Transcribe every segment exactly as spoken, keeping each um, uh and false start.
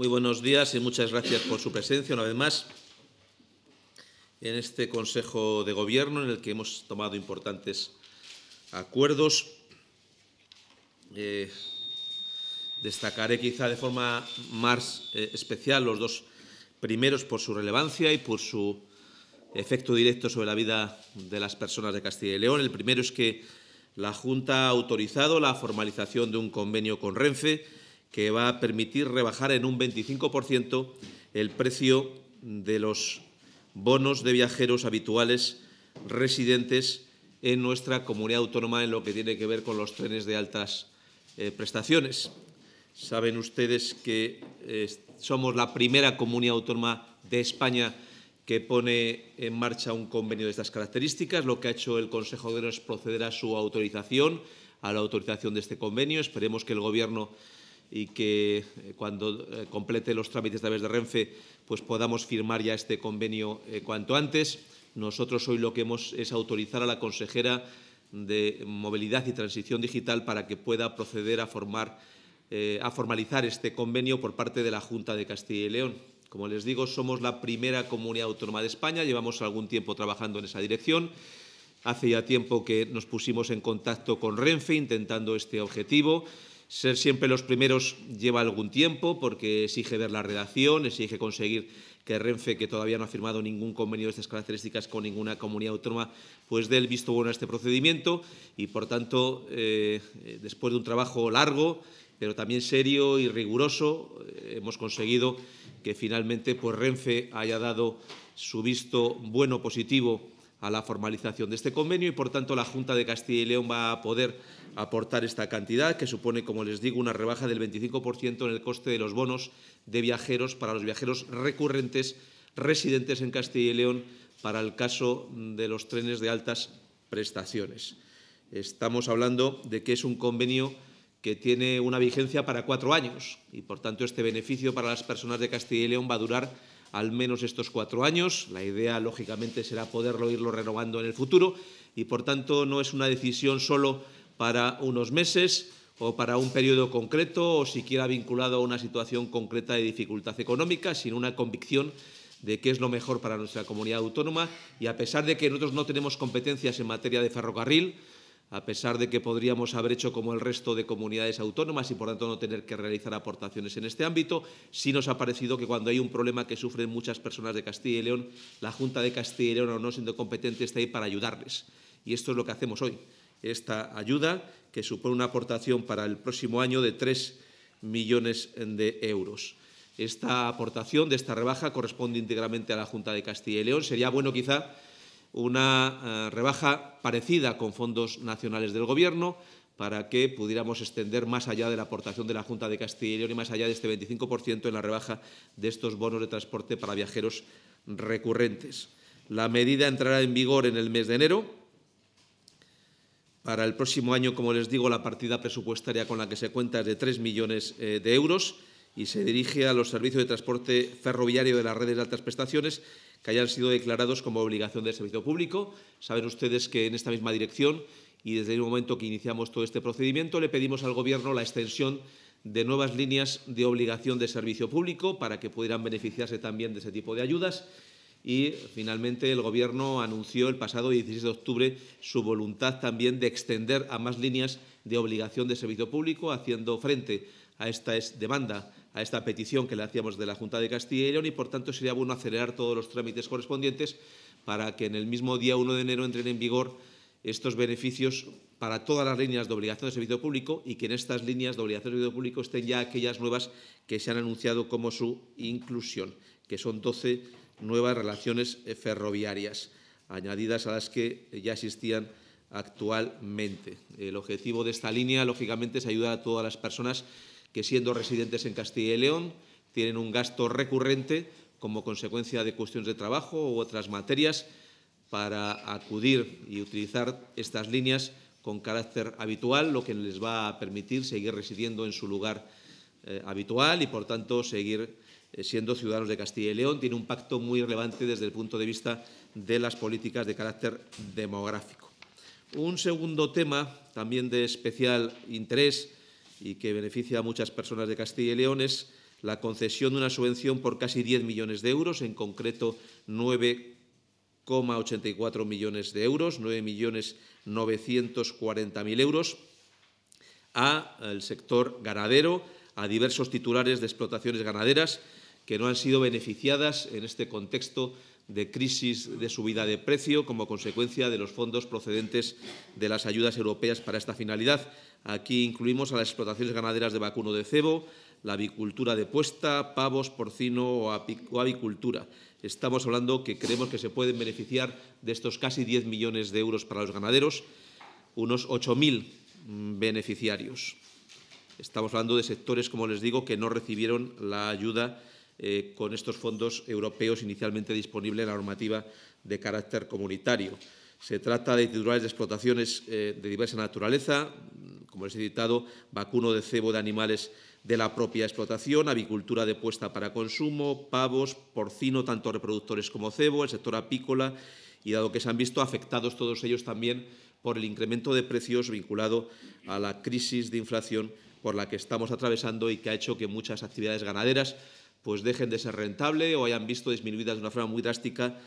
Muy buenos días y muchas gracias por su presencia una vez más en este Consejo de Gobierno en el que hemos tomado importantes acuerdos. Eh, destacaré quizá de forma más eh, especial los dos primeros por su relevancia y por su efecto directo sobre la vida de las personas de Castilla y León. El primero es que la Junta ha autorizado la formalización de un convenio con Renfe que va a permitir rebajar en un veinticinco por ciento el precio de los bonos de viajeros habituales residentes en nuestra comunidad autónoma en lo que tiene que ver con los trenes de altas eh, prestaciones. Saben ustedes que eh, somos la primera comunidad autónoma de España que pone en marcha un convenio de estas características. Lo que ha hecho el Consejo de Gobierno es proceder a su autorización, a la autorización de este convenio. Esperemos que el Gobierno y que eh, cuando eh, complete los trámites a través de Renfe pues podamos firmar ya este convenio eh, cuanto antes. Nosotros hoy lo que hemos es autorizar a la consejera de Movilidad y Transición Digital para que pueda proceder a, formar, eh, a formalizar este convenio por parte de la Junta de Castilla y León. Como les digo, somos la primera comunidad autónoma de España, llevamos algún tiempo trabajando en esa dirección. Hace ya tiempo que nos pusimos en contacto con Renfe intentando este objetivo. Ser siempre los primeros lleva algún tiempo porque exige ver la redacción, exige conseguir que Renfe, que todavía no ha firmado ningún convenio de estas características con ninguna comunidad autónoma, pues dé el visto bueno a este procedimiento y, por tanto, eh, después de un trabajo largo, pero también serio y riguroso, eh, hemos conseguido que finalmente pues, Renfe haya dado su visto bueno positivo a la formalización de este convenio y, por tanto, la Junta de Castilla y León va a poder aportar esta cantidad, que supone, como les digo, una rebaja del veinticinco por ciento en el coste de los bonos de viajeros para los viajeros recurrentes residentes en Castilla y León para el caso de los trenes de altas prestaciones. Estamos hablando de que es un convenio que tiene una vigencia para cuatro años y, por tanto, este beneficio para las personas de Castilla y León va a durar al menos estos cuatro años. La idea, lógicamente, será poderlo irlo renovando en el futuro y, por tanto, no es una decisión solo para unos meses o para un periodo concreto o siquiera vinculado a una situación concreta de dificultad económica, sino una convicción de que es lo mejor para nuestra comunidad autónoma. Y a pesar de que nosotros no tenemos competencias en materia de ferrocarril, a pesar de que podríamos haber hecho como el resto de comunidades autónomas y, por tanto, no tener que realizar aportaciones en este ámbito, sí nos ha parecido que cuando hay un problema que sufren muchas personas de Castilla y León, la Junta de Castilla y León, aun no siendo competente, está ahí para ayudarles. Y esto es lo que hacemos hoy. Esta ayuda, que supone una aportación para el próximo año de tres millones de euros. Esta aportación de esta rebaja corresponde íntegramente a la Junta de Castilla y León. Sería bueno, quizá, una eh, rebaja parecida con fondos nacionales del Gobierno para que pudiéramos extender más allá de la aportación de la Junta de Castilla y León y más allá de este veinticinco por ciento en la rebaja de estos bonos de transporte para viajeros recurrentes. La medida entrará en vigor en el mes de enero. Para el próximo año, como les digo, la partida presupuestaria con la que se cuenta es de tres millones eh, de euros y se dirige a los servicios de transporte ferroviario de las redes de altas prestaciones que hayan sido declarados como obligación del servicio público. Saben ustedes que en esta misma dirección y desde el momento que iniciamos todo este procedimiento le pedimos al Gobierno la extensión de nuevas líneas de obligación de servicio público para que pudieran beneficiarse también de ese tipo de ayudas. Y, finalmente, el Gobierno anunció el pasado dieciséis de octubre su voluntad también de extender a más líneas de obligación de servicio público, haciendo frente a esta demanda, a esta petición que le hacíamos de la Junta de Castilla y León y, por tanto, sería bueno acelerar todos los trámites correspondientes para que en el mismo día uno de enero entren en vigor estos beneficios para todas las líneas de obligación de servicio público y que en estas líneas de obligación de servicio público estén ya aquellas nuevas que se han anunciado como su inclusión, que son doce nuevas relaciones ferroviarias, añadidas a las que ya existían actualmente. El objetivo de esta línea, lógicamente, es ayudar a todas las personas que, siendo residentes en Castilla y León, tienen un gasto recurrente como consecuencia de cuestiones de trabajo u otras materias para acudir y utilizar estas líneas con carácter habitual, lo que les va a permitir seguir residiendo en su lugar eh, habitual y, por tanto, seguir siendo ciudadanos de Castilla y León. Tiene un pacto muy relevante desde el punto de vista de las políticas de carácter demográfico. Un segundo tema, también de especial interés y que beneficia a muchas personas de Castilla y León, es la concesión de una subvención por casi diez millones de euros, en concreto nueve coma ochenta y cuatro millones de euros, nueve millones novecientos cuarenta mil euros, al sector ganadero, a diversos titulares de explotaciones ganaderas que no han sido beneficiadas en este contexto de crisis de subida de precio como consecuencia de los fondos procedentes de las ayudas europeas para esta finalidad. Aquí incluimos a las explotaciones ganaderas de vacuno de cebo, la avicultura de puesta, pavos, porcino o avicultura. Estamos hablando que creemos que se pueden beneficiar de estos casi diez millones de euros para los ganaderos, unos ocho mil beneficiarios. Estamos hablando de sectores, como les digo, que no recibieron la ayuda Eh, con estos fondos europeos inicialmente disponibles en la normativa de carácter comunitario. Se trata de titulares de explotaciones eh, de diversa naturaleza, como les he citado, vacuno de cebo de animales de la propia explotación, avicultura de puesta para consumo, pavos, porcino, tanto reproductores como cebo, el sector apícola, y dado que se han visto afectados todos ellos también por el incremento de precios vinculado a la crisis de inflación por la que estamos atravesando y que ha hecho que muchas actividades ganaderas pues dejen de ser rentable o hayan visto disminuidas de una forma muy drástica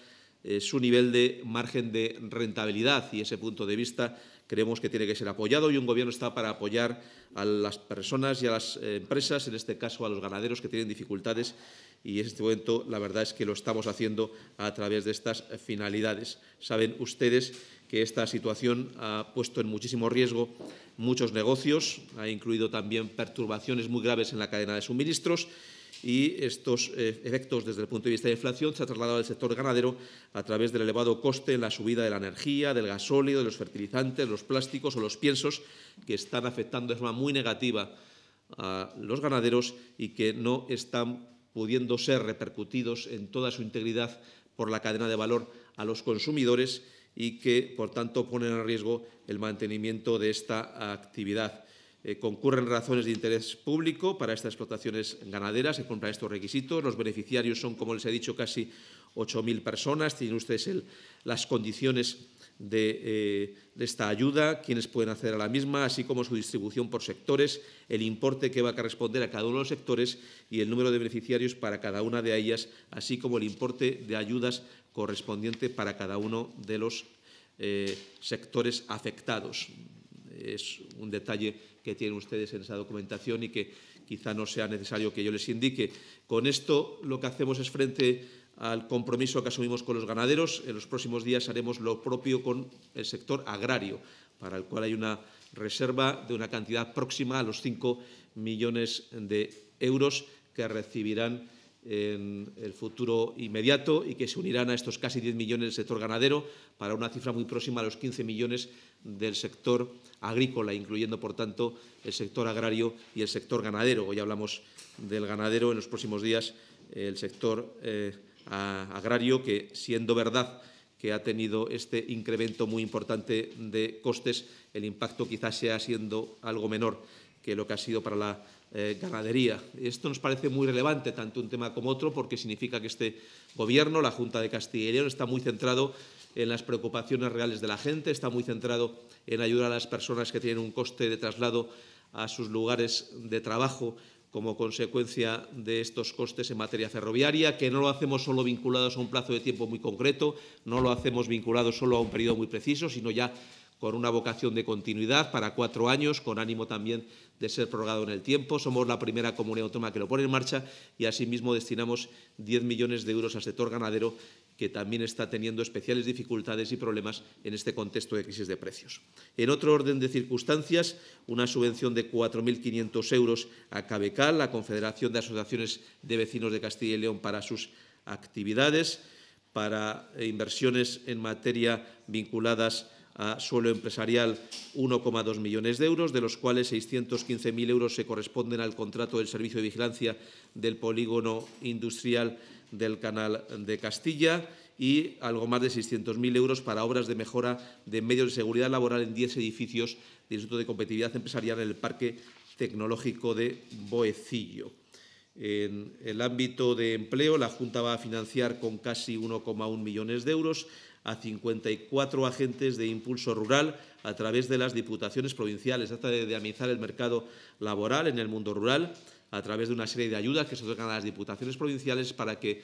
eh, su nivel de margen de rentabilidad, y ese punto de vista creemos que tiene que ser apoyado, y un Gobierno está para apoyar a las personas y a las eh, empresas, en este caso a los ganaderos que tienen dificultades, y en este momento la verdad es que lo estamos haciendo a través de estas finalidades. Saben ustedes que esta situación ha puesto en muchísimo riesgo muchos negocios, ha incluido también perturbaciones muy graves en la cadena de suministros, y estos eh, efectos desde el punto de vista de inflación se ha trasladado al sector ganadero a través del elevado coste en la subida de la energía, del gasóleo, de los fertilizantes, los plásticos o los piensos, que están afectando de forma muy negativa a los ganaderos y que no están pudiendo ser repercutidos en toda su integridad por la cadena de valor a los consumidores y que, por tanto, ponen en riesgo el mantenimiento de esta actividad. Eh, concurren razones de interés público para estas explotaciones ganaderas, se cumplan estos requisitos. Los beneficiarios son, como les he dicho, casi ocho mil personas. Tienen ustedes el, las condiciones de, eh, de esta ayuda, quienes pueden acceder a la misma, así como su distribución por sectores, el importe que va a corresponder a cada uno de los sectores y el número de beneficiarios para cada una de ellas, así como el importe de ayudas correspondiente para cada uno de los eh, sectores afectados. Es un detalle que tienen ustedes en esa documentación y que quizá no sea necesario que yo les indique. Con esto lo que hacemos es frente al compromiso que asumimos con los ganaderos. En los próximos días haremos lo propio con el sector agrario, para el cual hay una reserva de una cantidad próxima a los cinco millones de euros que recibirán en el futuro inmediato y que se unirán a estos casi diez millones del sector ganadero para una cifra muy próxima a los quince millones del sector agrícola, incluyendo, por tanto, el sector agrario y el sector ganadero. Hoy hablamos del ganadero, en los próximos días el sector eh, agrario, que, siendo verdad que ha tenido este incremento muy importante de costes, el impacto quizás sea siendo algo menor que lo que ha sido para la Eh, ganadería. Esto nos parece muy relevante, tanto un tema como otro, porque significa que este Gobierno, la Junta de Castilla y León, está muy centrado en las preocupaciones reales de la gente, está muy centrado en ayudar a las personas que tienen un coste de traslado a sus lugares de trabajo como consecuencia de estos costes en materia ferroviaria, que no lo hacemos solo vinculados a un plazo de tiempo muy concreto, no lo hacemos vinculados solo a un periodo muy preciso, sino ya con una vocación de continuidad para cuatro años, con ánimo también de ser prorrogado en el tiempo. Somos la primera comunidad autónoma que lo pone en marcha y, asimismo, destinamos diez millones de euros al sector ganadero, que también está teniendo especiales dificultades y problemas en este contexto de crisis de precios. En otro orden de circunstancias, una subvención de cuatro mil quinientos euros a Cabecal, la Confederación de Asociaciones de Vecinos de Castilla y León, para sus actividades, para inversiones en materia vinculadas a suelo empresarial, uno coma dos millones de euros, de los cuales seiscientos quince mil euros se corresponden al contrato del servicio de vigilancia del polígono industrial del Canal de Castilla y algo más de seiscientos mil euros para obras de mejora de medios de seguridad laboral en diez edificios del Instituto de Competitividad Empresarial en el Parque Tecnológico de Boecillo. En el ámbito de empleo, la Junta va a financiar con casi uno coma uno millones de euros a cincuenta y cuatro agentes de impulso rural a través de las diputaciones provinciales. Trata de dinamizar el mercado laboral en el mundo rural a través de una serie de ayudas que se otorgan a las diputaciones provinciales para que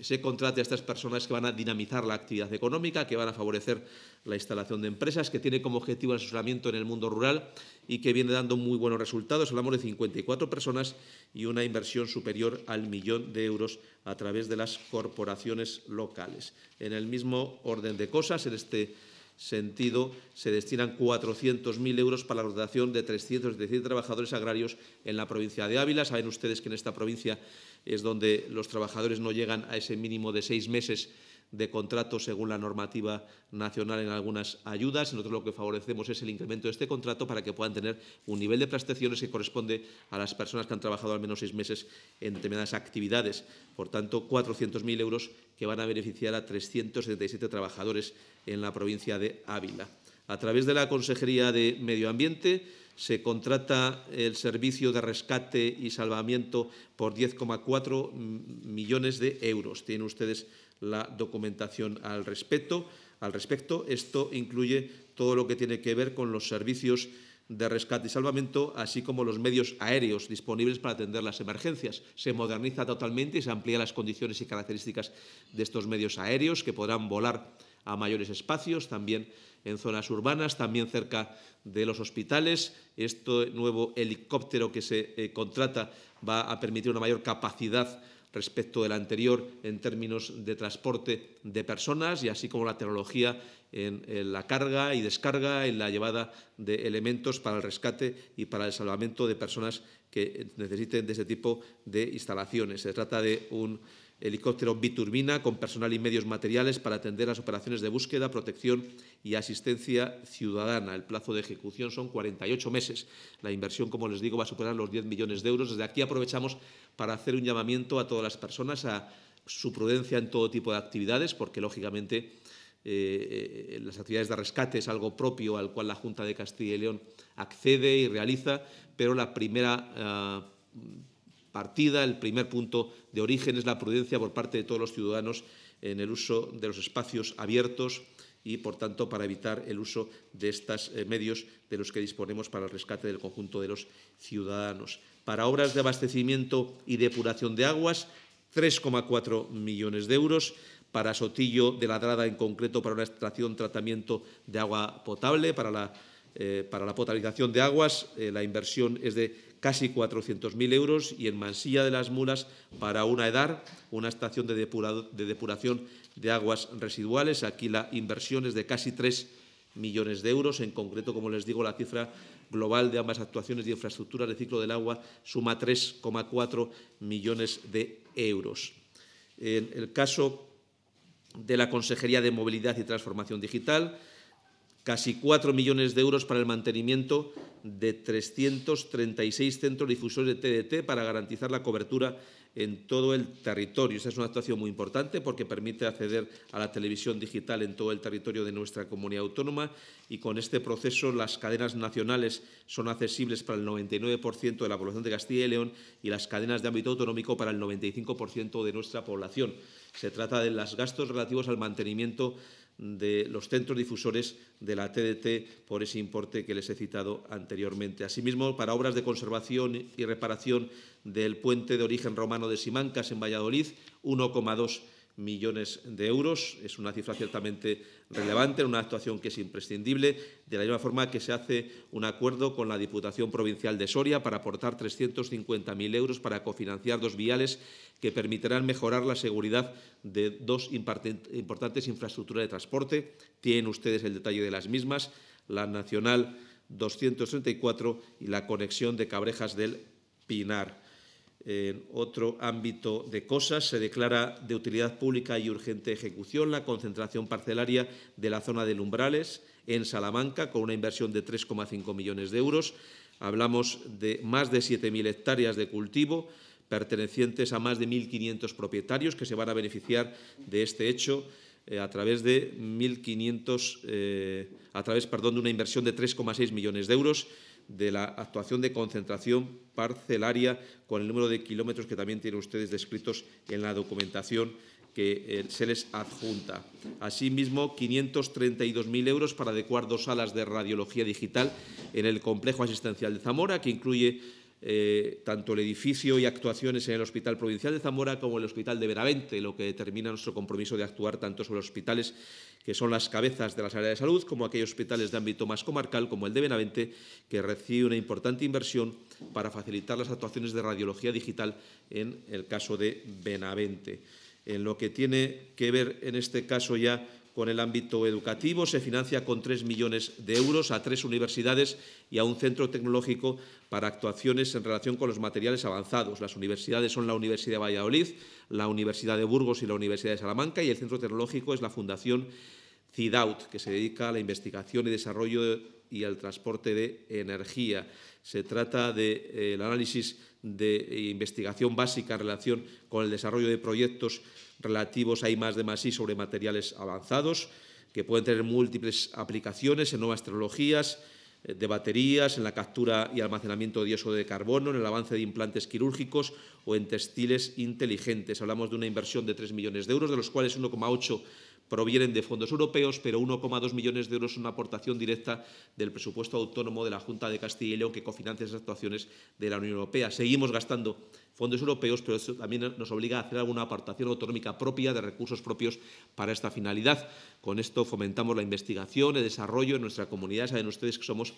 se contrate a estas personas que van a dinamizar la actividad económica, que van a favorecer la instalación de empresas, que tiene como objetivo el asesoramiento en el mundo rural y que viene dando muy buenos resultados. Hablamos de cincuenta y cuatro personas y una inversión superior al millón de euros a través de las corporaciones locales. En el mismo orden de cosas, en este sentido, se destinan cuatrocientos mil euros para la rotación de trescientos setenta y siete trabajadores agrarios en la provincia de Ávila. Saben ustedes que en esta provincia es donde los trabajadores no llegan a ese mínimo de seis meses de contrato según la normativa nacional en algunas ayudas. Nosotros lo que favorecemos es el incremento de este contrato para que puedan tener un nivel de prestaciones que corresponde a las personas que han trabajado al menos seis meses en determinadas actividades. Por tanto, cuatrocientos mil euros que van a beneficiar a trescientos setenta y siete trabajadores en la provincia de Ávila. A través de la Consejería de Medio Ambiente se contrata el servicio de rescate y salvamiento por diez coma cuatro millones de euros. Tienen ustedes la documentación al respecto. Al respecto, esto incluye todo lo que tiene que ver con los servicios de rescate y salvamento, así como los medios aéreos disponibles para atender las emergencias. Se moderniza totalmente y se amplían las condiciones y características de estos medios aéreos, que podrán volar a mayores espacios, también en zonas urbanas, también cerca de los hospitales. Este nuevo helicóptero que se eh, contrata va a permitir una mayor capacidad respecto del anterior en términos de transporte de personas y así como la tecnología en, en la carga y descarga, en la llevada de elementos para el rescate y para el salvamento de personas que necesiten de este tipo de instalaciones. Se trata de un helicóptero biturbina con personal y medios materiales para atender las operaciones de búsqueda, protección y asistencia ciudadana. El plazo de ejecución son cuarenta y ocho meses. La inversión, como les digo, va a superar los diez millones de euros. Desde aquí aprovechamos para hacer un llamamiento a todas las personas a su prudencia en todo tipo de actividades, porque, lógicamente, eh, las actividades de rescate es algo propio al cual la Junta de Castilla y León accede y realiza, pero la primera eh, partida, el primer punto de origen es la prudencia por parte de todos los ciudadanos en el uso de los espacios abiertos y, por tanto, para evitar el uso de estos medios de los que disponemos para el rescate del conjunto de los ciudadanos. Para obras de abastecimiento y depuración de aguas, tres coma cuatro millones de euros. Para Sotillo de Ladrada, en concreto, para una extracción, tratamiento de agua potable, para la Eh, para la potabilización de aguas, eh, la inversión es de casi cuatrocientos mil euros y en Mansilla de las Mulas para una EDAR, una estación de, de depuración de aguas residuales. Aquí la inversión es de casi tres millones de euros. En concreto, como les digo, la cifra global de ambas actuaciones de infraestructura de ciclo del agua suma tres coma cuatro millones de euros. En el caso de la Consejería de Movilidad y Transformación Digital, casi cuatro millones de euros para el mantenimiento de trescientos treinta y seis centros difusores de T D T para garantizar la cobertura en todo el territorio. Esta es una actuación muy importante porque permite acceder a la televisión digital en todo el territorio de nuestra comunidad autónoma y con este proceso las cadenas nacionales son accesibles para el noventa y nueve por ciento de la población de Castilla y León y las cadenas de ámbito autonómico para el noventa y cinco por ciento de nuestra población. Se trata de los gastos relativos al mantenimiento de los centros difusores de la T D T por ese importe que les he citado anteriormente. Asimismo, para obras de conservación y reparación del puente de origen romano de Simancas en Valladolid, uno coma dos millones de euros. Es una cifra ciertamente relevante, una actuación que es imprescindible, de la misma forma que se hace un acuerdo con la Diputación Provincial de Soria para aportar trescientos cincuenta mil euros para cofinanciar dos viales que permitirán mejorar la seguridad de dos importantes infraestructuras de transporte. Tienen ustedes el detalle de las mismas, la Nacional doscientos treinta y cuatro y la conexión de Cabrejas del Pinar. En otro ámbito de cosas, se declara de utilidad pública y urgente ejecución la concentración parcelaria de la zona de Lumbrales en Salamanca, con una inversión de tres coma cinco millones de euros. Hablamos de más de siete mil hectáreas de cultivo, pertenecientes a más de mil quinientos propietarios que se van a beneficiar de este hecho eh, a través de mil quinientos, eh, a través, perdón, de una inversión de tres coma seis millones de euros, de la actuación de concentración parcelaria con el número de kilómetros que también tienen ustedes descritos en la documentación que eh, se les adjunta. Asimismo, quinientos treinta y dos mil euros para adecuar dos salas de radiología digital en el complejo asistencial de Zamora, que incluye eh, tanto el edificio y actuaciones en el Hospital Provincial de Zamora como el Hospital de Benavente, lo que determina nuestro compromiso de actuar tanto sobre los hospitales que son las cabezas de las áreas de salud, como aquellos hospitales de ámbito más comarcal, como el de Benavente, que recibe una importante inversión para facilitar las actuaciones de radiología digital en el caso de Benavente. En lo que tiene que ver, en este caso ya, con el ámbito educativo, se financia con tres millones de euros a tres universidades y a un centro tecnológico para actuaciones en relación con los materiales avanzados. Las universidades son la Universidad de Valladolid, la Universidad de Burgos y la Universidad de Salamanca, y el centro tecnológico es la Fundación CIDAUT, que se dedica a la investigación y desarrollo y al transporte de energía. Se trata del de, eh, análisis de investigación básica en relación con el desarrollo de proyectos relativos a I más D más I sobre materiales avanzados, que pueden tener múltiples aplicaciones en nuevas tecnologías de baterías, en la captura y almacenamiento de dióxido de carbono, en el avance de implantes quirúrgicos o en textiles inteligentes. Hablamos de una inversión de tres millones de euros, de los cuales uno coma ocho provienen de fondos europeos, pero uno coma dos millones de euros es una aportación directa del presupuesto autónomo de la Junta de Castilla y León, que cofinancia esas actuaciones de la Unión Europea. Seguimos gastando fondos europeos, pero eso también nos obliga a hacer alguna aportación autonómica propia, de recursos propios para esta finalidad. Con esto fomentamos la investigación, el desarrollo en nuestra comunidad. Saben ustedes que somos,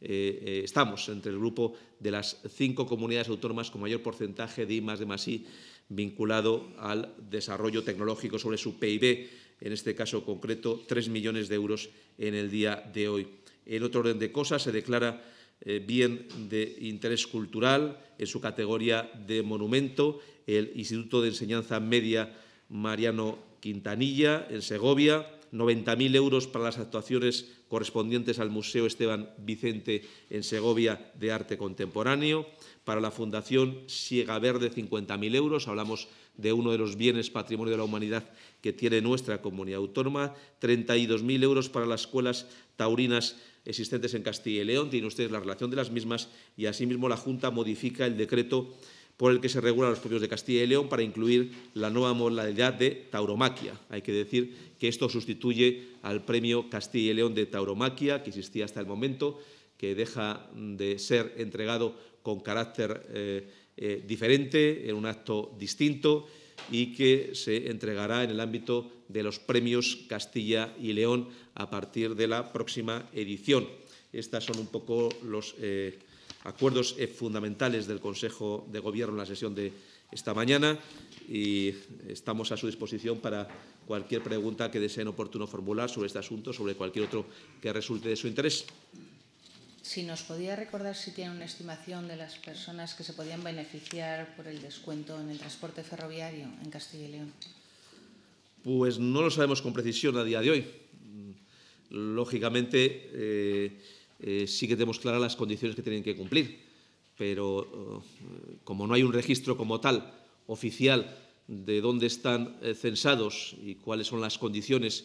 eh, estamos entre el grupo de las cinco comunidades autónomas con mayor porcentaje de I más D más I vinculado al desarrollo tecnológico sobre su P I B. En este caso concreto, tres millones de euros en el día de hoy. En otro orden de cosas, se declara eh, bien de interés cultural en su categoría de monumento el Instituto de Enseñanza Media Mariano Quintanilla, en Segovia, noventa mil euros para las actuaciones correspondientes al Museo Esteban Vicente, en Segovia, de arte contemporáneo. Para la Fundación Siega Verde, cincuenta mil euros. Hablamos de uno de los bienes patrimonio de la humanidad que tiene nuestra comunidad autónoma. treinta y dos mil euros para las escuelas taurinas existentes en Castilla y León. Tienen ustedes la relación de las mismas, y asimismo la Junta modifica el decreto por el que se regulan los propios de Castilla y León para incluir la nueva modalidad de tauromaquia. Hay que decir que esto sustituye al premio Castilla y León de tauromaquia que existía hasta el momento, que deja de ser entregado con carácter eh, eh, diferente, en un acto distinto, y que se entregará en el ámbito de los premios Castilla y León a partir de la próxima edición. Estos son un poco los eh, acuerdos fundamentales del Consejo de Gobierno en la sesión de esta mañana, y estamos a su disposición para cualquier pregunta que deseen oportuno formular sobre este asunto, sobre cualquier otro que resulte de su interés. Si nos podía recordar si tiene una estimación de las personas que se podían beneficiar por el descuento en el transporte ferroviario en Castilla y León. Pues no lo sabemos con precisión a día de hoy. Lógicamente, eh, eh, sí que tenemos claras las condiciones que tienen que cumplir, pero eh, como no hay un registro como tal, oficial, de dónde están eh, censados y cuáles son las condiciones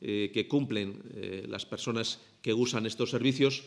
eh, que cumplen eh, las personas que usan estos servicios,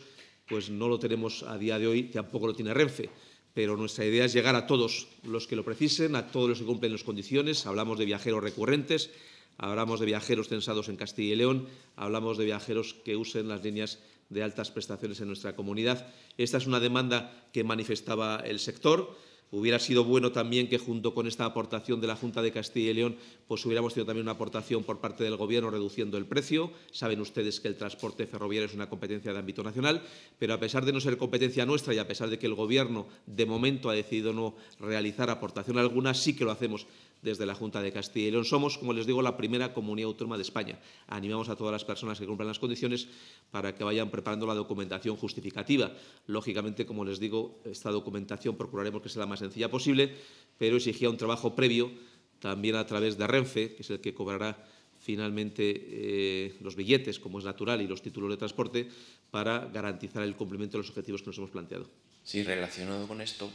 pues no lo tenemos a día de hoy, tampoco lo tiene Renfe, pero nuestra idea es llegar a todos los que lo precisen, a todos los que cumplen las condiciones. Hablamos de viajeros recurrentes, hablamos de viajeros censados en Castilla y León, hablamos de viajeros que usen las líneas de altas prestaciones en nuestra comunidad. Esta es una demanda que manifestaba el sector. Hubiera sido bueno también que, junto con esta aportación de la Junta de Castilla y León, pues hubiéramos tenido también una aportación por parte del Gobierno reduciendo el precio. Saben ustedes que el transporte ferroviario es una competencia de ámbito nacional, pero a pesar de no ser competencia nuestra y a pesar de que el Gobierno de momento ha decidido no realizar aportación alguna, sí que lo hacemos desde la Junta de Castilla y León. Somos, como les digo, la primera comunidad autónoma de España. Animamos a todas las personas que cumplan las condiciones para que vayan preparando la documentación justificativa. Lógicamente, como les digo, esta documentación procuraremos que sea la más sencilla posible, pero exigía un trabajo previo también a través de Renfe, que es el que cobrará finalmente eh, los billetes, como es natural, y los títulos de transporte, para garantizar el cumplimiento de los objetivos que nos hemos planteado. Sí, relacionado con esto,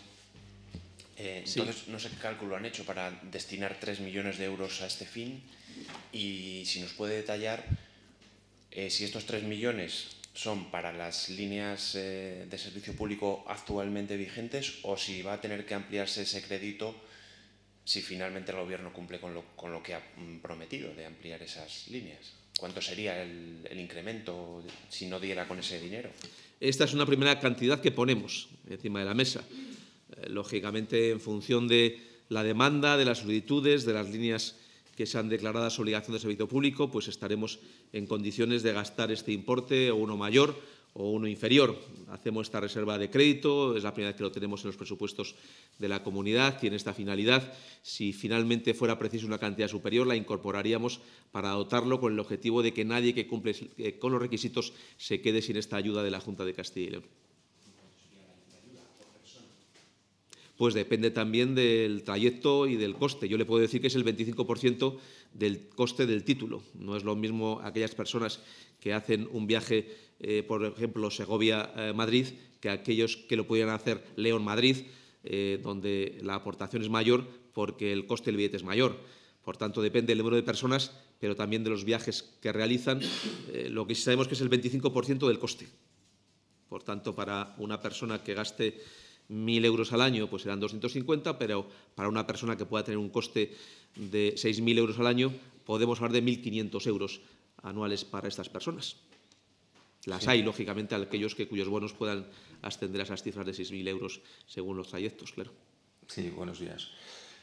eh, sí. Entonces no sé qué cálculo han hecho para destinar tres millones de euros a este fin, y si nos puede detallar eh, si estos tres millones son para las líneas eh, de servicio público actualmente vigentes, o si va a tener que ampliarse ese crédito si finalmente el Gobierno cumple con lo, con lo que ha prometido de ampliar esas líneas. ¿Cuánto sería el, el incremento si no diera con ese dinero? Esta es una primera cantidad que ponemos encima de la mesa. eh, lógicamente en función de la demanda, de las solicitudes, de las líneas que se han declarado obligación de servicio público, pues estaremos en condiciones de gastar este importe o uno mayor o uno inferior. Hacemos esta reserva de crédito, es la primera vez que lo tenemos en los presupuestos de la comunidad y en esta finalidad, si finalmente fuera preciso una cantidad superior, la incorporaríamos para dotarlo con el objetivo de que nadie que cumple con los requisitos se quede sin esta ayuda de la Junta de Castilla y León. Pues depende también del trayecto y del coste. Yo le puedo decir que es el veinticinco por ciento del coste del título. No es lo mismo aquellas personas que hacen un viaje, eh, por ejemplo, Segovia-Madrid, eh, que aquellos que lo pudieran hacer León-Madrid, eh, donde la aportación es mayor porque el coste del billete es mayor. Por tanto, depende del número de personas, pero también de los viajes que realizan, eh, lo que sí sabemos que es el veinticinco por ciento del coste. Por tanto, para una persona que gaste mil euros al año, pues serán doscientos cincuenta, pero para una persona que pueda tener un coste de seis mil euros al año, podemos hablar de mil quinientos euros anuales para estas personas. Las sí. hay, lógicamente, a aquellos que cuyos bonos puedan ascender a esas cifras de seis mil euros según los trayectos, claro. Sí, buenos días.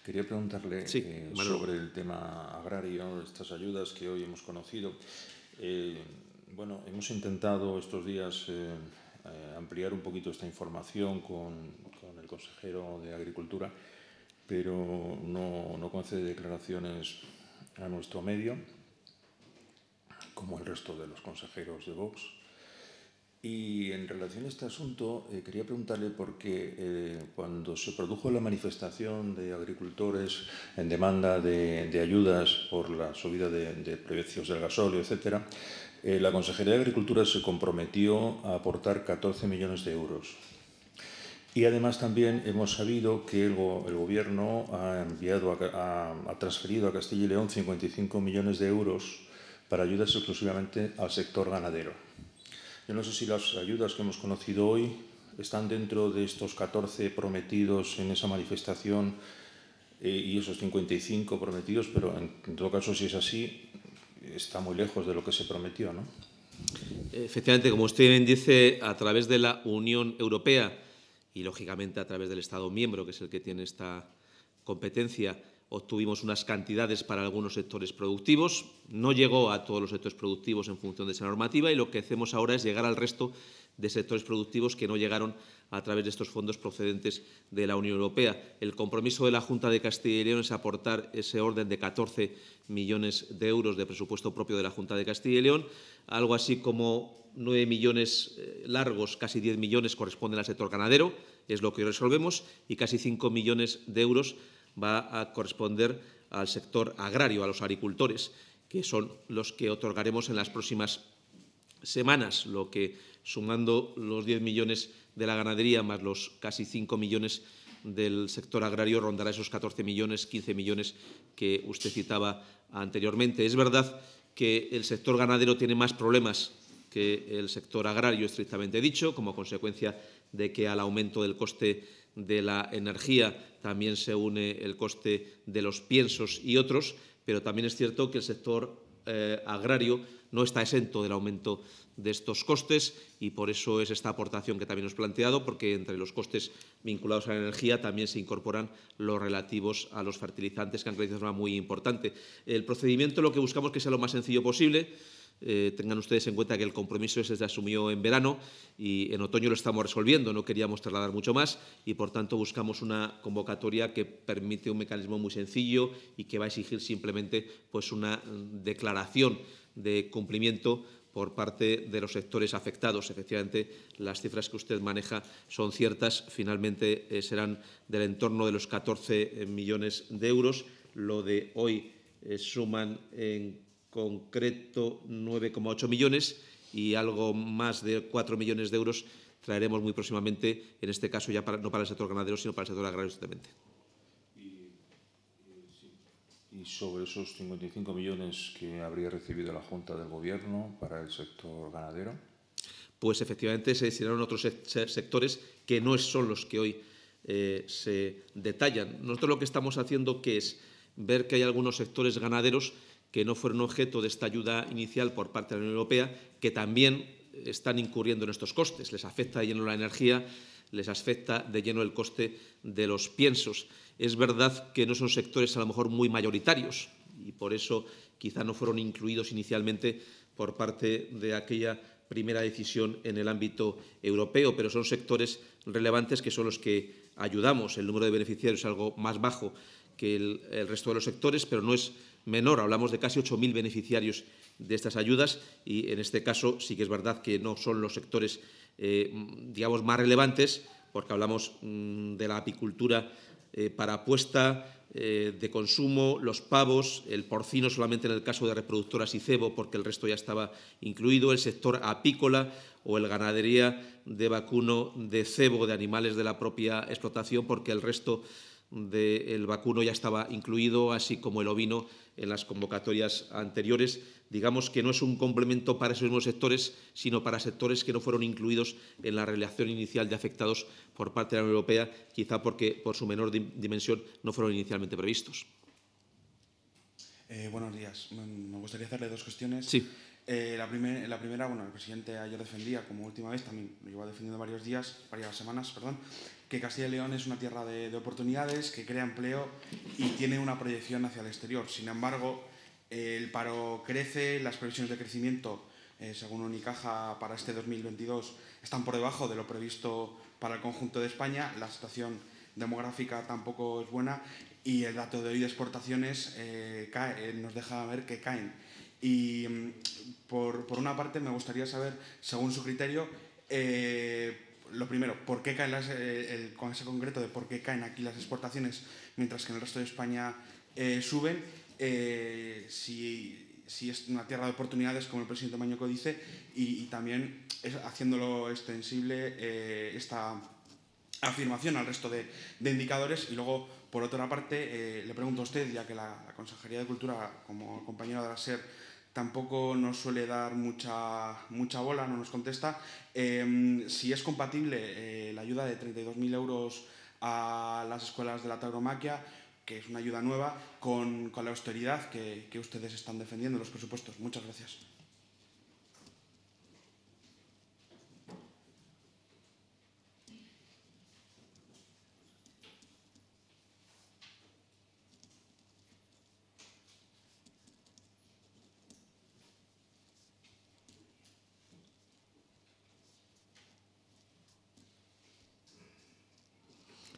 Quería preguntarle sí, eh, sobre el tema agrario, estas ayudas que hoy hemos conocido. Eh, bueno, hemos intentado estos días Eh, Eh, ampliar un poquito esta información con, con el consejero de Agricultura, pero no, no concede declaraciones a nuestro medio, como el resto de los consejeros de Vox. Y en relación a este asunto, eh, quería preguntarle por qué eh, cuando se produjo la manifestación de agricultores en demanda de, de ayudas por la subida de, de precios del gasóleo, etcétera, Eh, la Consejería de Agricultura se comprometió a aportar catorce millones de euros. Y además también hemos sabido que el, go el Gobierno ha, enviado a, a, ha transferido a Castilla y León cincuenta y cinco millones de euros para ayudas exclusivamente al sector ganadero. Yo no sé si las ayudas que hemos conocido hoy están dentro de estos catorce prometidos en esa manifestación eh, y esos cincuenta y cinco prometidos, pero en, en todo caso, si es así, está muy lejos de lo que se prometió, ¿no? Efectivamente, como usted bien dice, a través de la Unión Europea y, lógicamente, a través del Estado miembro, que es el que tiene esta competencia, obtuvimos unas cantidades para algunos sectores productivos. No llegó a todos los sectores productivos en función de esa normativa y lo que hacemos ahora es llegar al resto de sectores productivos que no llegaron a través de estos fondos procedentes de la Unión Europea. El compromiso de la Junta de Castilla y León es aportar ese orden de catorce millones de euros de presupuesto propio de la Junta de Castilla y León, algo así como nueve millones largos, casi diez millones corresponden al sector ganadero, es lo que resolvemos, y casi cinco millones de euros va a corresponder al sector agrario, a los agricultores, que son los que otorgaremos en las próximas semanas, lo que, sumando los diez millones de la ganadería más los casi cinco millones del sector agrario, rondará esos catorce millones, quince millones que usted citaba anteriormente. Es verdad que el sector ganadero tiene más problemas que el sector agrario, estrictamente dicho, como consecuencia de que al aumento del coste de la energía también se une el coste de los piensos y otros, pero también es cierto que el sector eh, agrario no está exento del aumento de estos costes y por eso es esta aportación que también os he planteado, porque entre los costes vinculados a la energía también se incorporan los relativos a los fertilizantes, que han crecido de forma muy importante. El procedimiento lo que buscamos es que sea lo más sencillo posible. Eh, tengan ustedes en cuenta que el compromiso ese se asumió en verano y en otoño lo estamos resolviendo, no queríamos trasladar mucho más y, por tanto, buscamos una convocatoria que permite un mecanismo muy sencillo y que va a exigir simplemente pues, una declaración de cumplimiento por parte de los sectores afectados. Efectivamente, las cifras que usted maneja son ciertas, finalmente eh, serán del entorno de los catorce millones de euros. Lo de hoy eh, suman en concreto nueve coma ocho millones y algo más de cuatro millones de euros traeremos muy próximamente, en este caso ya para, no para el sector ganadero, sino para el sector agrario exactamente. Y sobre esos cincuenta y cinco millones que habría recibido la Junta del Gobierno para el sector ganadero, pues efectivamente se destinaron otros sectores que no son los que hoy eh, se detallan. Nosotros lo que estamos haciendo que es ver que hay algunos sectores ganaderos que no fueron objeto de esta ayuda inicial por parte de la Unión Europea, que también están incurriendo en estos costes. Les afecta de lleno la energía, les afecta de lleno el coste de los piensos. Es verdad que no son sectores a lo mejor muy mayoritarios y por eso quizá no fueron incluidos inicialmente por parte de aquella primera decisión en el ámbito europeo, pero son sectores relevantes que son los que ayudamos. El número de beneficiarios es algo más bajo que el, el resto de los sectores, pero no es menor. Hablamos de casi ocho mil beneficiarios de estas ayudas y, en este caso, sí que es verdad que no son los sectores, eh, digamos, más relevantes, porque hablamos mmm, de la apicultura eh, para apuesta, eh, de consumo, los pavos, el porcino solamente en el caso de reproductoras y cebo, porque el resto ya estaba incluido, el sector apícola o el ganadería de vacuno de cebo de animales de la propia explotación, porque el resto del vacuno ya estaba incluido, así como el ovino en las convocatorias anteriores. Digamos que no es un complemento para esos mismos sectores, sino para sectores que no fueron incluidos en la relación inicial de afectados por parte de la Unión Europea, quizá porque por su menor dimensión no fueron inicialmente previstos. Eh, buenos días. Me gustaría hacerle dos cuestiones. Sí. Eh, la, primer, la primera, bueno, el presidente ayer defendía, como última vez también, lo lleva defendiendo varios días, varias semanas, perdón, que Castilla y León es una tierra de, de oportunidades, que crea empleo y tiene una proyección hacia el exterior. Sin embargo, eh, el paro crece, las previsiones de crecimiento, eh, según Unicaja, para este dos mil veintidós están por debajo de lo previsto para el conjunto de España, la situación demográfica tampoco es buena y el dato de hoy de exportaciones eh, cae, nos deja ver que caen. Y por, por una parte me gustaría saber, según su criterio, eh, lo primero, ¿por qué caen las, eh, el, con ese concreto de por qué caen aquí las exportaciones mientras que en el resto de España eh, suben? Eh, si, si es una tierra de oportunidades, como el presidente Mañueco dice, y, y también es, haciéndolo extensible eh, esta afirmación al resto de, de indicadores. Y luego, por otra parte, eh, le pregunto a usted, ya que la, la Consejería de Cultura, como compañero de la S E R, tampoco nos suele dar mucha, mucha bola, no nos contesta, eh, si es compatible eh, la ayuda de treinta y dos mil euros a las escuelas de la tauromaquia, que es una ayuda nueva, con, con la austeridad que, que ustedes están defendiendo en los presupuestos. Muchas gracias.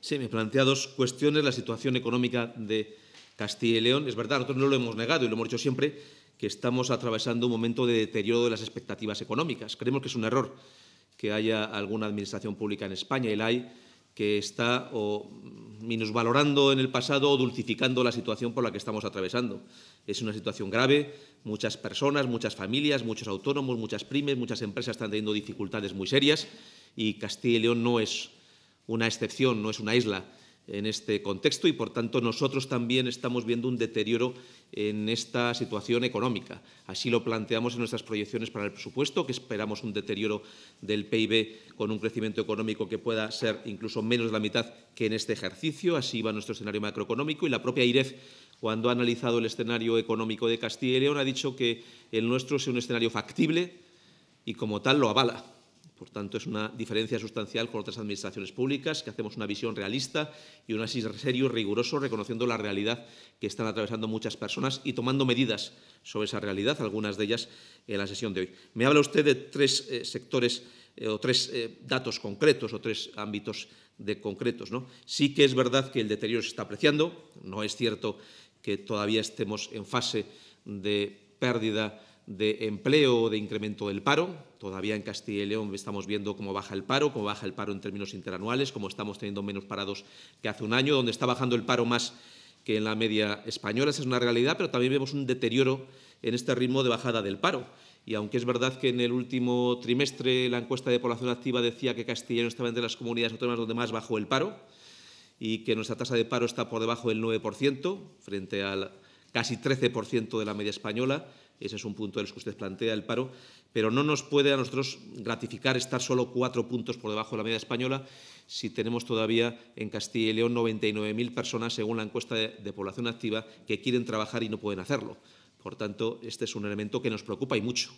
Sí, me plantea dos cuestiones. La situación económica de Castilla y León. Es verdad, nosotros no lo hemos negado y lo hemos dicho siempre, que estamos atravesando un momento de deterioro de las expectativas económicas. Creemos que es un error que haya alguna administración pública en España, y la hay, que está o minusvalorando en el pasado o dulcificando la situación por la que estamos atravesando. Es una situación grave. Muchas personas, muchas familias, muchos autónomos, muchas pymes, muchas empresas están teniendo dificultades muy serias y Castilla y León no es una excepción, no es una isla en este contexto y, por tanto, nosotros también estamos viendo un deterioro en esta situación económica. Así lo planteamos en nuestras proyecciones para el presupuesto, que esperamos un deterioro del P I B con un crecimiento económico que pueda ser incluso menos de la mitad que en este ejercicio. Así va nuestro escenario macroeconómico y la propia I R E F, cuando ha analizado el escenario económico de Castilla y León, ha dicho que el nuestro es un escenario factible y, como tal, lo avala. Por tanto, es una diferencia sustancial con otras administraciones públicas, que hacemos una visión realista y un análisis serio y riguroso, reconociendo la realidad que están atravesando muchas personas y tomando medidas sobre esa realidad, algunas de ellas en la sesión de hoy. Me habla usted de tres eh, sectores eh, o tres eh, datos concretos o tres ámbitos de concretos, ¿no? Sí que es verdad que el deterioro se está apreciando. No es cierto que todavía estemos en fase de pérdida de empleo o de incremento del paro. Todavía en Castilla y León estamos viendo cómo baja el paro, cómo baja el paro en términos interanuales, cómo estamos teniendo menos parados que hace un año, donde está bajando el paro más que en la media española. Esa es una realidad, pero también vemos un deterioro en este ritmo de bajada del paro. Y aunque es verdad que en el último trimestre la encuesta de población activa decía que Castilla y León estaba entre las comunidades autónomas donde más bajó el paro y que nuestra tasa de paro está por debajo del nueve por ciento, frente al casi trece por ciento de la media española. Ese es un punto de los que usted plantea, el paro, pero no nos puede a nosotros gratificar estar solo cuatro puntos por debajo de la media española si tenemos todavía en Castilla y León noventa y nueve mil personas, según la encuesta de, de población activa, que quieren trabajar y no pueden hacerlo. Por tanto, este es un elemento que nos preocupa y mucho.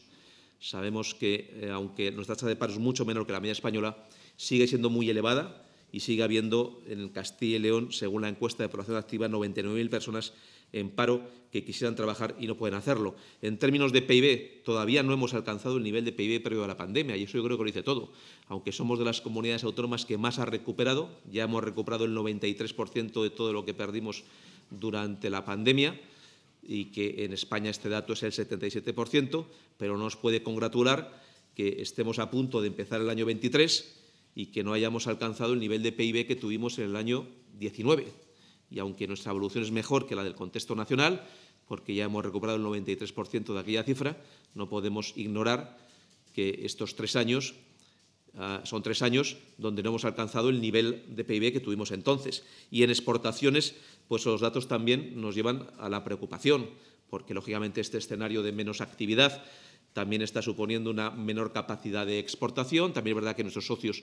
Sabemos que, eh, aunque nuestra tasa de paro es mucho menor que la media española, sigue siendo muy elevada y sigue habiendo en Castilla y León, según la encuesta de población activa, noventa y nueve mil personas en paro que quisieran trabajar y no pueden hacerlo. En términos de P I B, todavía no hemos alcanzado el nivel de P I B previo a la pandemia, y eso yo creo que lo dice todo. Aunque somos de las comunidades autónomas que más ha recuperado, ya hemos recuperado el noventa y tres por ciento de todo lo que perdimos durante la pandemia, y que en España este dato es el setenta y siete por ciento, pero nos puede congratular que estemos a punto de empezar el año veintitrés y que no hayamos alcanzado el nivel de P I B que tuvimos en el año diecinueve. Y aunque nuestra evolución es mejor que la del contexto nacional, porque ya hemos recuperado el noventa y tres por ciento de aquella cifra, no podemos ignorar que estos tres años uh, son tres años donde no hemos alcanzado el nivel de P I B que tuvimos entonces. Y en exportaciones, pues los datos también nos llevan a la preocupación, porque lógicamente este escenario de menos actividad también está suponiendo una menor capacidad de exportación. También es verdad que nuestros socios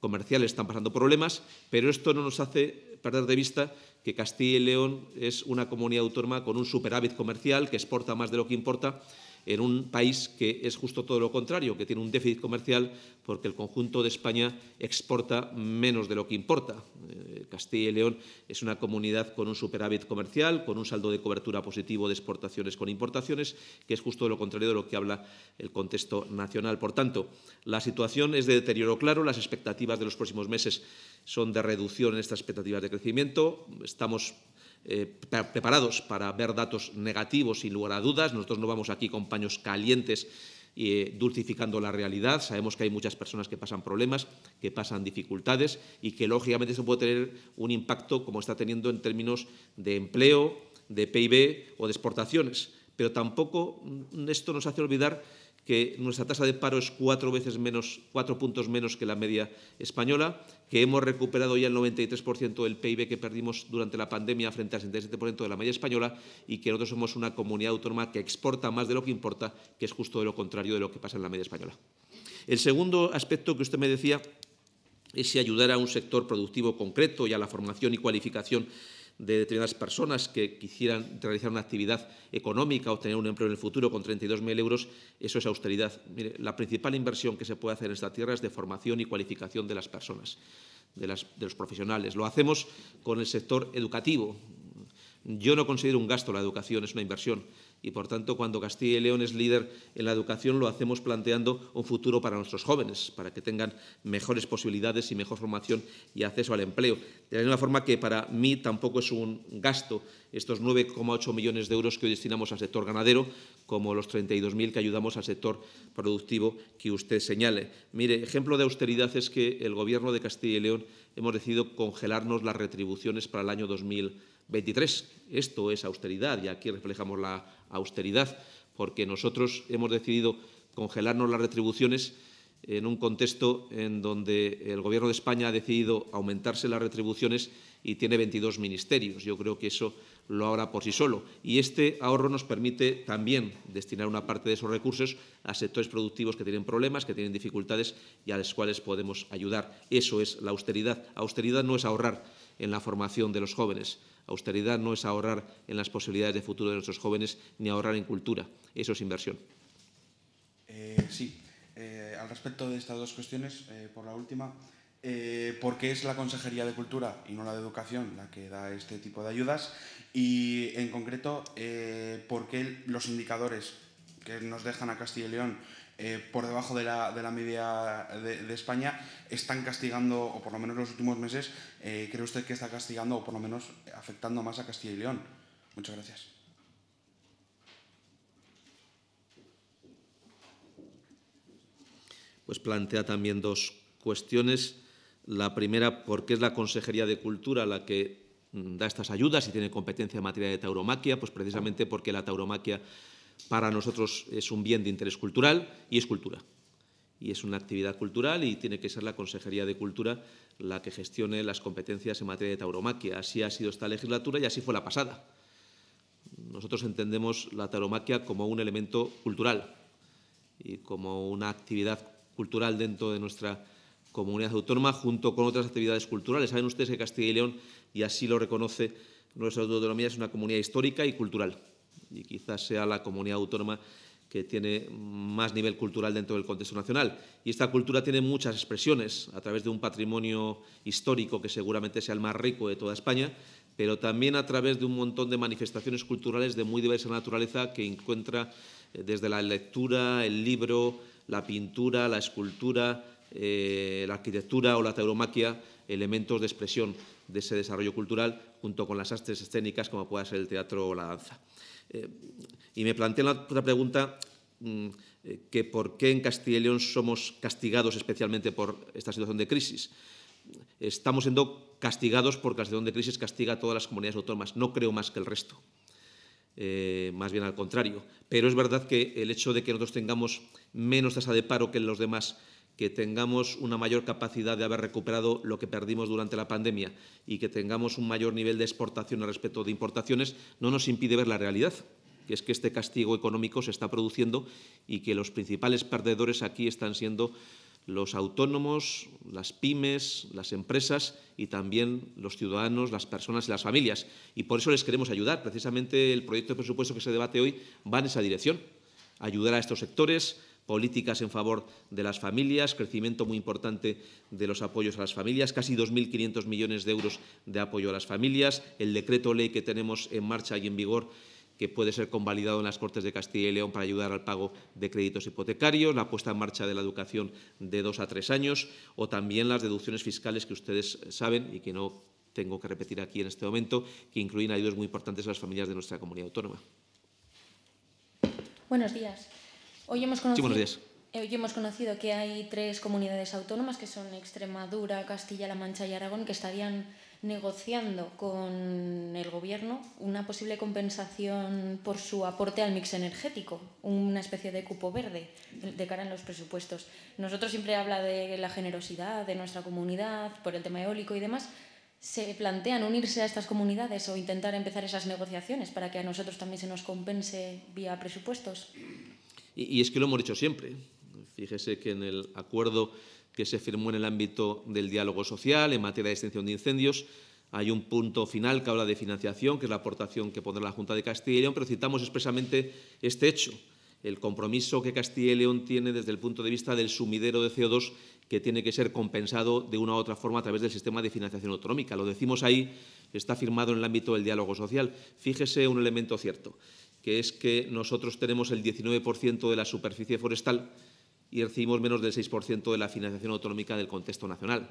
comerciales están pasando problemas, pero esto no nos hace perder de vista que Castilla y León es una comunidad autónoma con un superávit comercial, que exporta más de lo que importa, en un país que es justo todo lo contrario, que tiene un déficit comercial porque el conjunto de España exporta menos de lo que importa. Eh, Castilla y León es una comunidad con un superávit comercial, con un saldo de cobertura positivo de exportaciones con importaciones, que es justo lo contrario de lo que habla el contexto nacional. Por tanto, la situación es de deterioro claro, las expectativas de los próximos meses son de reducción en estas expectativas de crecimiento. Estamos Eh, preparados para ver datos negativos, sin lugar a dudas. Nosotros no vamos aquí con paños calientes eh, dulcificando la realidad. Sabemos que hay muchas personas que pasan problemas, que pasan dificultades y que, lógicamente, eso puede tener un impacto, como está teniendo, en términos de empleo, de P I B o de exportaciones. Pero tampoco esto nos hace olvidar que nuestra tasa de paro es cuatro veces menos, cuatro puntos menos que la media española, que hemos recuperado ya el noventa y tres por ciento del P I B que perdimos durante la pandemia frente al sesenta y siete por ciento de la media española, y que nosotros somos una comunidad autónoma que exporta más de lo que importa, que es justo de lo contrario de lo que pasa en la media española. El segundo aspecto que usted me decía es si ayudar a un sector productivo concreto y a la formación y cualificación de determinadas personas que quisieran realizar una actividad económica o obtener un empleo en el futuro con treinta y dos mil euros, eso es austeridad. Mire, la principal inversión que se puede hacer en esta tierra es de formación y cualificación de las personas, de, las, de los profesionales. Lo hacemos con el sector educativo. Yo no considero un gasto la educación, es una inversión. Y, por tanto, cuando Castilla y León es líder en la educación, lo hacemos planteando un futuro para nuestros jóvenes, para que tengan mejores posibilidades y mejor formación y acceso al empleo. De la misma forma que para mí tampoco es un gasto estos nueve coma ocho millones de euros que hoy destinamos al sector ganadero, como los treinta y dos mil que ayudamos al sector productivo que usted señale. Mire, ejemplo de austeridad es que el Gobierno de Castilla y León hemos decidido congelarnos las retribuciones para el año dos mil veintitrés. Esto es austeridad, y aquí reflejamos la austeridad, porque nosotros hemos decidido congelarnos las retribuciones en un contexto en donde el Gobierno de España ha decidido aumentarse las retribuciones y tiene veintidós ministerios. Yo creo que eso lo hará por sí solo. Y este ahorro nos permite también destinar una parte de esos recursos a sectores productivos que tienen problemas, que tienen dificultades y a los cuales podemos ayudar. Eso es la austeridad. Austeridad no es ahorrar en la formación de los jóvenes. Austeridad no es ahorrar en las posibilidades de futuro de nuestros jóvenes ni ahorrar en cultura. Eso es inversión. Eh, sí. Eh, al respecto de estas dos cuestiones, eh, por la última, eh, ¿por qué es la Consejería de Cultura y no la de Educación la que da este tipo de ayudas? Y, en concreto, eh, ¿por qué los indicadores que nos dejan a Castilla y León eh, por debajo de la, de la media de, de España están castigando, o por lo menos los últimos meses, eh, cree usted que está castigando o por lo menos afectando más a Castilla y León? Muchas gracias. Pues plantea también dos cuestiones. La primera, ¿por qué es la Consejería de Cultura la que da estas ayudas y tiene competencia en materia de tauromaquia? Pues precisamente porque la tauromaquia para nosotros es un bien de interés cultural y es cultura. Y es una actividad cultural y tiene que ser la Consejería de Cultura la que gestione las competencias en materia de tauromaquia. Así ha sido esta legislatura y así fue la pasada. Nosotros entendemos la tauromaquia como un elemento cultural y como una actividad cultural cultural dentro de nuestra comunidad autónoma, junto con otras actividades culturales. Saben ustedes que Castilla y León, y así lo reconoce nuestra autonomía, es una comunidad histórica y cultural. Y quizás sea la comunidad autónoma que tiene más nivel cultural dentro del contexto nacional. Y esta cultura tiene muchas expresiones a través de un patrimonio histórico que seguramente sea el más rico de toda España, pero también a través de un montón de manifestaciones culturales de muy diversa naturaleza que encuentra eh, desde la lectura, el libro, la pintura, la escultura, eh, la arquitectura o la tauromaquia, elementos de expresión de ese desarrollo cultural junto con las artes escénicas como pueda ser el teatro o la danza. Eh, y me planteé la otra pregunta, mmm, que por qué en Castilla y León somos castigados especialmente por esta situación de crisis. Estamos siendo castigados porque la situación de crisis castiga a todas las comunidades autónomas, no creo más que el resto, eh, más bien al contrario. Pero es verdad que el hecho de que nosotros tengamos menos tasa de paro que los demás, que tengamos una mayor capacidad de haber recuperado lo que perdimos durante la pandemia y que tengamos un mayor nivel de exportación al respecto de importaciones, no nos impide ver la realidad, que es que este castigo económico se está produciendo y que los principales perdedores aquí están siendo los autónomos, las pymes, las empresas y también los ciudadanos, las personas y las familias. Y por eso les queremos ayudar. Precisamente el proyecto de presupuesto que se debate hoy va en esa dirección, ayudar a estos sectores, políticas en favor de las familias, crecimiento muy importante de los apoyos a las familias, casi dos mil quinientos millones de euros de apoyo a las familias, el decreto ley que tenemos en marcha y en vigor que puede ser convalidado en las Cortes de Castilla y León para ayudar al pago de créditos hipotecarios, la puesta en marcha de la educación de dos a tres años o también las deducciones fiscales que ustedes saben y que no tengo que repetir aquí en este momento, que incluyen ayudas muy importantes a las familias de nuestra comunidad autónoma. Buenos días. Hoy hemos, conocido, sí, buenos días. Hoy hemos conocido que hay tres comunidades autónomas, que son Extremadura, Castilla-La Mancha y Aragón, que estarían negociando con el Gobierno una posible compensación por su aporte al mix energético, una especie de cupo verde de cara en los presupuestos. Nosotros siempre habla de la generosidad de nuestra comunidad por el tema eólico y demás. ¿Se plantean unirse a estas comunidades o intentar empezar esas negociaciones para que a nosotros también se nos compense vía presupuestos? Y, y es que lo hemos dicho siempre. Fíjese que en el acuerdo que se firmó en el ámbito del diálogo social en materia de extinción de incendios, hay un punto final que habla de financiación, que es la aportación que pondrá la Junta de Castilla y León, pero citamos expresamente este hecho, el compromiso que Castilla y León tiene desde el punto de vista del sumidero de C O dos que tiene que ser compensado de una u otra forma a través del sistema de financiación autonómica. Lo decimos ahí, está firmado en el ámbito del diálogo social. Fíjese un elemento cierto, que es que nosotros tenemos el diecinueve por ciento de la superficie forestal y recibimos menos del seis por ciento de la financiación autonómica del contexto nacional.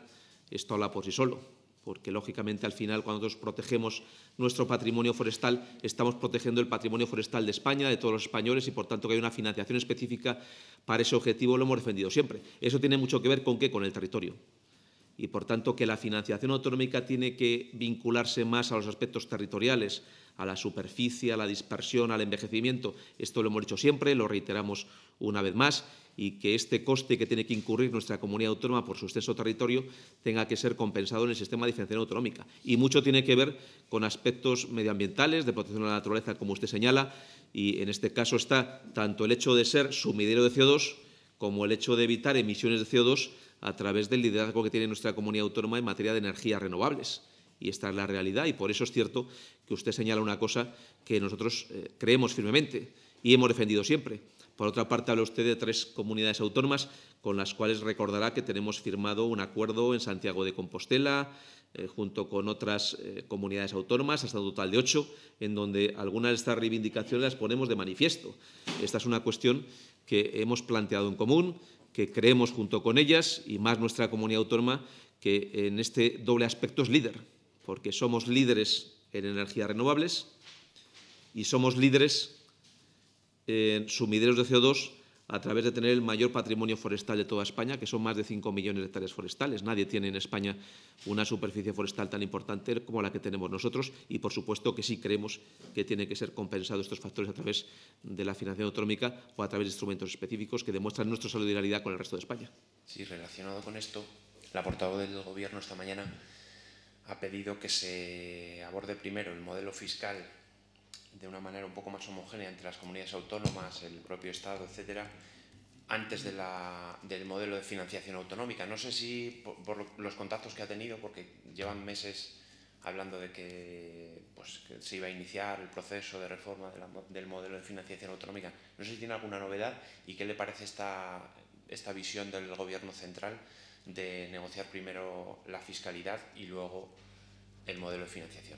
Esto habla por sí solo, porque lógicamente al final cuando nosotros protegemos nuestro patrimonio forestal, estamos protegiendo el patrimonio forestal de España, de todos los españoles, y por tanto que hay una financiación específica para ese objetivo, lo hemos defendido siempre. Eso tiene mucho que ver con qué, con el territorio. Y por tanto que la financiación autonómica tiene que vincularse más a los aspectos territoriales, a la superficie, a la dispersión, al envejecimiento. Esto lo hemos dicho siempre, lo reiteramos una vez más, y que este coste que tiene que incurrir nuestra comunidad autónoma por su extenso territorio tenga que ser compensado en el sistema de financiación autonómica. Y mucho tiene que ver con aspectos medioambientales, de protección de la naturaleza, como usted señala, y en este caso está tanto el hecho de ser sumidero de C O dos como el hecho de evitar emisiones de C O dos a través del liderazgo que tiene nuestra comunidad autónoma en materia de energías renovables. Y esta es la realidad, y por eso es cierto que usted señala una cosa que nosotros eh, creemos firmemente y hemos defendido siempre. Por otra parte, habla usted de tres comunidades autónomas con las cuales recordará que tenemos firmado un acuerdo en Santiago de Compostela, eh, junto con otras eh, comunidades autónomas, hasta un total de ocho, en donde algunas de estas reivindicaciones las ponemos de manifiesto. Esta es una cuestión que hemos planteado en común, que creemos junto con ellas, y más nuestra comunidad autónoma, que en este doble aspecto es líder, porque somos líderes en energías renovables y somos líderes en sumideros de C O dos a través de tener el mayor patrimonio forestal de toda España, que son más de cinco millones de hectáreas forestales. Nadie tiene en España una superficie forestal tan importante como la que tenemos nosotros y, por supuesto, que sí creemos que tienen que ser compensados estos factores a través de la financiación autonómica o a través de instrumentos específicos que demuestran nuestra solidaridad con el resto de España. Sí, relacionado con esto, la portavoz del Gobierno esta mañana ha pedido que se aborde primero el modelo fiscal de una manera un poco más homogénea entre las comunidades autónomas, el propio Estado, etcétera, antes de la, del modelo de financiación autonómica. No sé si por, por los contactos que ha tenido, porque llevan meses hablando de que, pues, que se iba a iniciar el proceso de reforma de la, del modelo de financiación autonómica. No sé si tiene alguna novedad y qué le parece esta, esta visión del Gobierno central de negociar primero la fiscalidad y luego el modelo de financiación.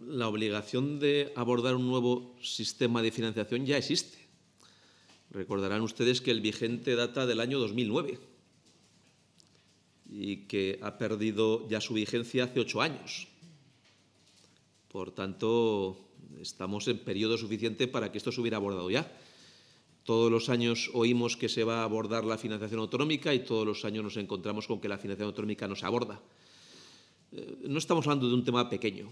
La obligación de abordar un nuevo sistema de financiación ya existe. Recordarán ustedes que el vigente data del año dos mil nueve y que ha perdido ya su vigencia hace ocho años. Por tanto, estamos en periodo suficiente para que esto se hubiera abordado ya. Todos los años oímos que se va a abordar la financiación autonómica y todos los años nos encontramos con que la financiación autonómica no se aborda. No estamos hablando de un tema pequeño,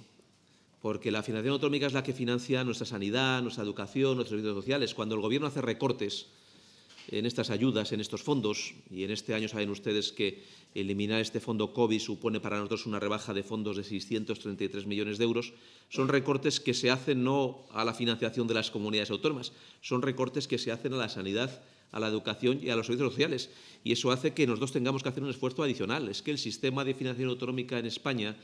porque la financiación autonómica es la que financia nuestra sanidad, nuestra educación, nuestros servicios sociales. Cuando el Gobierno hace recortes en estas ayudas, en estos fondos, y en este año saben ustedes que eliminar este fondo COVID supone para nosotros una rebaja de fondos de seiscientos treinta y tres millones de euros, son recortes que se hacen no a la financiación de las comunidades autónomas, son recortes que se hacen a la sanidad, a la educación y a los servicios sociales. Y eso hace que nosotros tengamos que hacer un esfuerzo adicional. Es que el sistema de financiación autonómica en España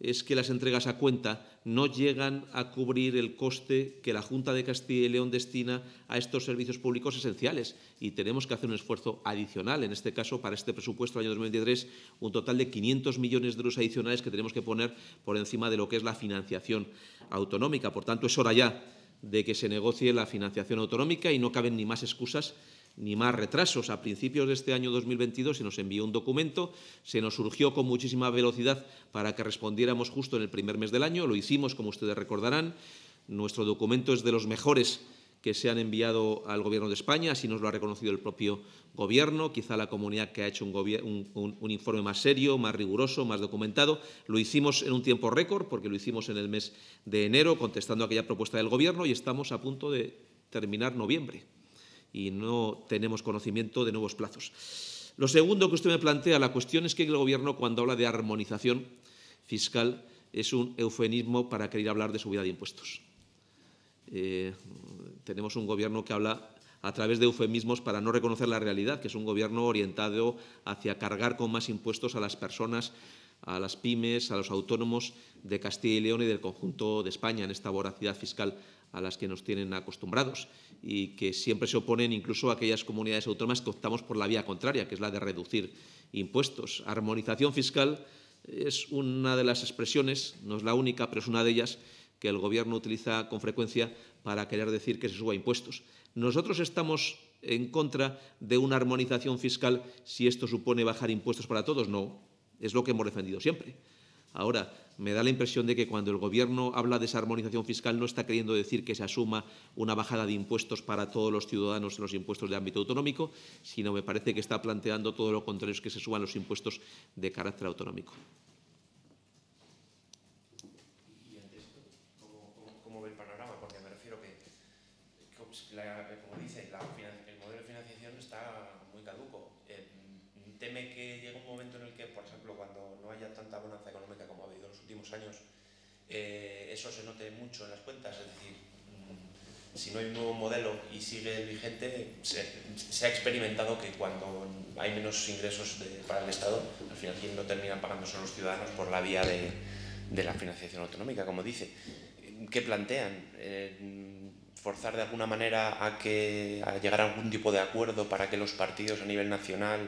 es que las entregas a cuenta no llegan a cubrir el coste que la Junta de Castilla y León destina a estos servicios públicos esenciales y tenemos que hacer un esfuerzo adicional, en este caso para este presupuesto del año dos mil veintitrés, un total de quinientos millones de euros adicionales que tenemos que poner por encima de lo que es la financiación autonómica. Por tanto, es hora ya de que se negocie la financiación autonómica y no caben ni más excusas ni más retrasos. A principios de este año dos mil veintidós se nos envió un documento, se nos surgió con muchísima velocidad para que respondiéramos justo en el primer mes del año, lo hicimos, como ustedes recordarán. Nuestro documento es de los mejores que se han enviado al Gobierno de España, así nos lo ha reconocido el propio Gobierno, quizá la comunidad que ha hecho un, un, un, un informe más serio, más riguroso, más documentado. Lo hicimos en un tiempo récord, porque lo hicimos en el mes de enero, contestando aquella propuesta del Gobierno, y estamos a punto de terminar noviembre. Y no tenemos conocimiento de nuevos plazos. Lo segundo que usted me plantea, la cuestión es que el Gobierno, cuando habla de armonización fiscal, es un eufemismo para querer hablar de subida de impuestos. Eh, tenemos un Gobierno que habla a través de eufemismos para no reconocer la realidad, que es un Gobierno orientado hacia cargar con más impuestos a las personas, a las pymes, a los autónomos de Castilla y León y del conjunto de España en esta voracidad fiscal a las que nos tienen acostumbrados y que siempre se oponen incluso a aquellas comunidades autónomas que optamos por la vía contraria, que es la de reducir impuestos. Armonización fiscal es una de las expresiones, no es la única, pero es una de ellas que el Gobierno utiliza con frecuencia para querer decir que se suba impuestos. Nosotros estamos en contra de una armonización fiscal si esto supone bajar impuestos para todos. No, es lo que hemos defendido siempre. Ahora, me da la impresión de que cuando el Gobierno habla de esa armonización fiscal no está queriendo decir que se asuma una bajada de impuestos para todos los ciudadanos en los impuestos de ámbito autonómico, sino me parece que está planteando todo lo contrario, es que se suban los impuestos de carácter autonómico. ¿Y ante esto cómo, cómo, cómo ve el panorama? Porque me refiero que, que la, como dice, la, el modelo de financiación está muy caduco. Eh, teme que llegue un momento en el que, por ejemplo, cuando no haya tanta bonanza económica como ha habido en los últimos años, eh, eso se note mucho en las cuentas. Es decir, si no hay un nuevo modelo y sigue vigente, se, se ha experimentado que cuando hay menos ingresos de, para el Estado, al final quien lo termina pagando son los ciudadanos por la vía de, de la financiación autonómica, como dice. ¿Qué plantean? Eh, ¿Forzar de alguna manera a, que, a llegar a algún tipo de acuerdo para que los partidos a nivel nacional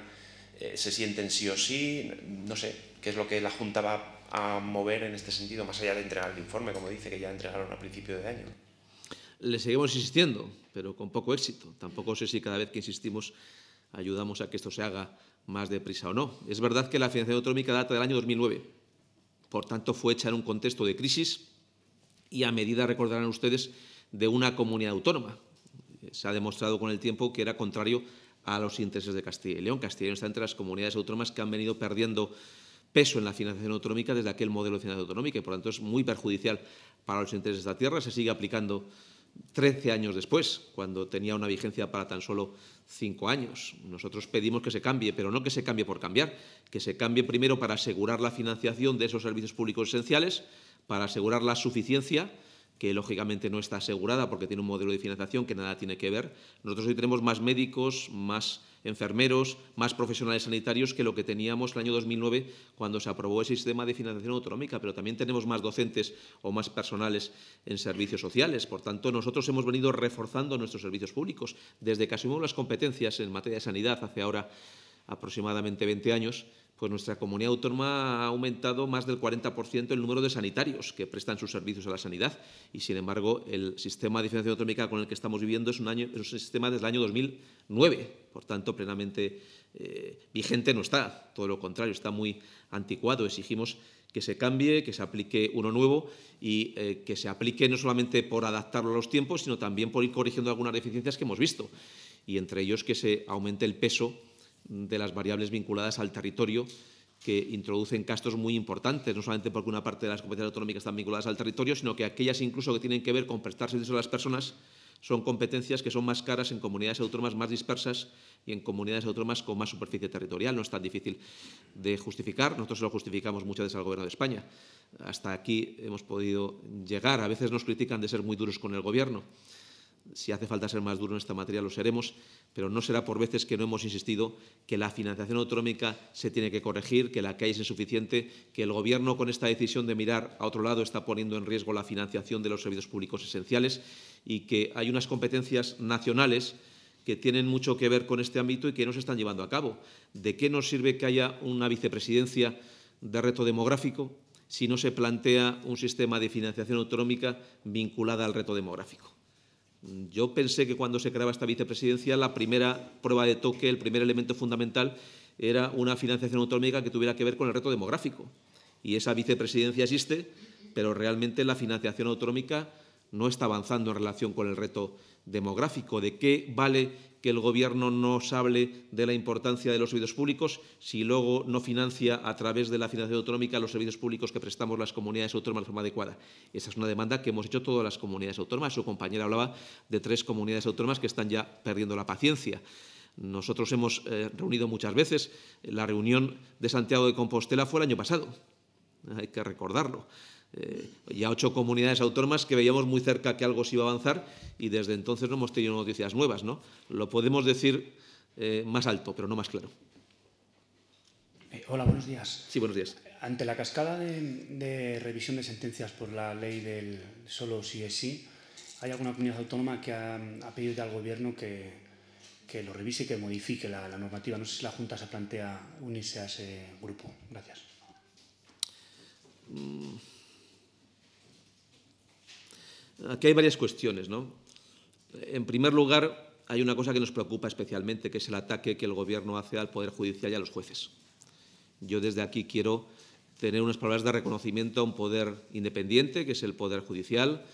Eh, se sienten sí o sí? No sé, ¿qué es lo que la Junta va a mover en este sentido, más allá de entregar el informe, como dice, que ya entregaron a principio de año? Le seguimos insistiendo, pero con poco éxito. Tampoco sé si cada vez que insistimos ayudamos a que esto se haga más deprisa o no. Es verdad que la financiación autonómica data del año dos mil nueve, por tanto fue hecha en un contexto de crisis y a medida, recordarán ustedes, de una comunidad autónoma. Se ha demostrado con el tiempo que era contrario a los intereses de Castilla y León. Castilla y León está entre las comunidades autónomas que han venido perdiendo peso en la financiación autonómica desde aquel modelo de financiación autonómica y, por lo tanto, es muy perjudicial para los intereses de la tierra. Se sigue aplicando trece años después, cuando tenía una vigencia para tan solo cinco años. Nosotros pedimos que se cambie, pero no que se cambie por cambiar, que se cambie primero para asegurar la financiación de esos servicios públicos esenciales, para asegurar la suficiencia, que lógicamente no está asegurada porque tiene un modelo de financiación que nada tiene que ver. Nosotros hoy tenemos más médicos, más enfermeros, más profesionales sanitarios que lo que teníamos el año dos mil nueve cuando se aprobó ese sistema de financiación autonómica, pero también tenemos más docentes o más personales en servicios sociales. Por tanto, nosotros hemos venido reforzando nuestros servicios públicos. Desde que asumimos las competencias en materia de sanidad hace ahora aproximadamente veinte años, pues nuestra comunidad autónoma ha aumentado más del cuarenta por ciento el número de sanitarios que prestan sus servicios a la sanidad y, sin embargo, el sistema de financiación autonómica con el que estamos viviendo es un, año, es un sistema desde el año dos mil nueve, por tanto, plenamente eh, vigente no está, todo lo contrario, está muy anticuado. Exigimos que se cambie, que se aplique uno nuevo y eh, que se aplique no solamente por adaptarlo a los tiempos, sino también por ir corrigiendo algunas deficiencias que hemos visto, y entre ellos que se aumente el peso de las variables vinculadas al territorio, que introducen gastos muy importantes, no solamente porque una parte de las competencias autonómicas están vinculadas al territorio, sino que aquellas incluso que tienen que ver con prestar servicios a las personas son competencias que son más caras en comunidades autónomas más dispersas y en comunidades autónomas con más superficie territorial. No es tan difícil de justificar. Nosotros lo justificamos muchas veces al Gobierno de España. Hasta aquí hemos podido llegar. A veces nos critican de ser muy duros con el Gobierno. Si hace falta ser más duro en esta materia, lo seremos, pero no será por veces que no hemos insistido que la financiación autonómica se tiene que corregir, que la que hay es insuficiente, que el Gobierno, con esta decisión de mirar a otro lado, está poniendo en riesgo la financiación de los servicios públicos esenciales y que hay unas competencias nacionales que tienen mucho que ver con este ámbito y que no se están llevando a cabo. ¿De qué nos sirve que haya una vicepresidencia de reto demográfico si no se plantea un sistema de financiación autonómica vinculada al reto demográfico? Yo pensé que cuando se creaba esta vicepresidencia, la primera prueba de toque, el primer elemento fundamental, era una financiación autonómica que tuviera que ver con el reto demográfico. Y esa vicepresidencia existe, pero realmente la financiación autonómica no está avanzando en relación con el reto demográfico. ¿De qué vale que el Gobierno nos hable de la importancia de los servicios públicos si luego no financia a través de la financiación autonómica los servicios públicos que prestamos las comunidades autónomas de forma adecuada? Esa es una demanda que hemos hecho todas las comunidades autónomas. Su compañera hablaba de tres comunidades autónomas que están ya perdiendo la paciencia. Nosotros hemos eh, reunido muchas veces. La reunión de Santiago de Compostela fue el año pasado, hay que recordarlo. Eh, ya ocho comunidades autónomas que veíamos muy cerca que algo se iba a avanzar y desde entonces no hemos tenido noticias nuevas, ¿no? Lo podemos decir eh, más alto, pero no más claro. Eh, hola, buenos días. Sí, buenos días. Ante la cascada de, de revisión de sentencias por la ley del solo sí es sí, ¿hay alguna comunidad autónoma que ha, ha pedido al Gobierno que, que lo revise y que modifique la, la normativa? No sé si la Junta se plantea unirse a ese grupo. Gracias. Mm. Aquí hay varias cuestiones, ¿no? En primer lugar, hay una cosa que nos preocupa especialmente, que es el ataque que el Gobierno hace al Poder Judicial y a los jueces. Yo desde aquí quiero tener unas palabras de reconocimiento a un poder independiente, que es el Poder Judicial.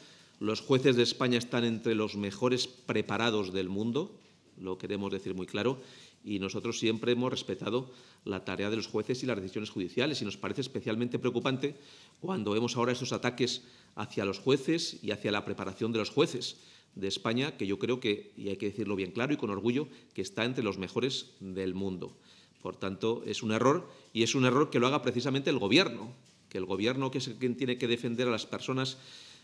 Los jueces de España están entre los mejores preparados del mundo, lo queremos decir muy claro, y nosotros siempre hemos respetado la tarea de los jueces y las decisiones judiciales, y nos parece especialmente preocupante cuando vemos ahora esos ataques hacia los jueces y hacia la preparación de los jueces de España, que yo creo que, y hay que decirlo bien claro y con orgullo, que está entre los mejores del mundo. Por tanto, es un error, y es un error que lo haga precisamente el Gobierno, que el Gobierno, que es quien tiene que defender a las personas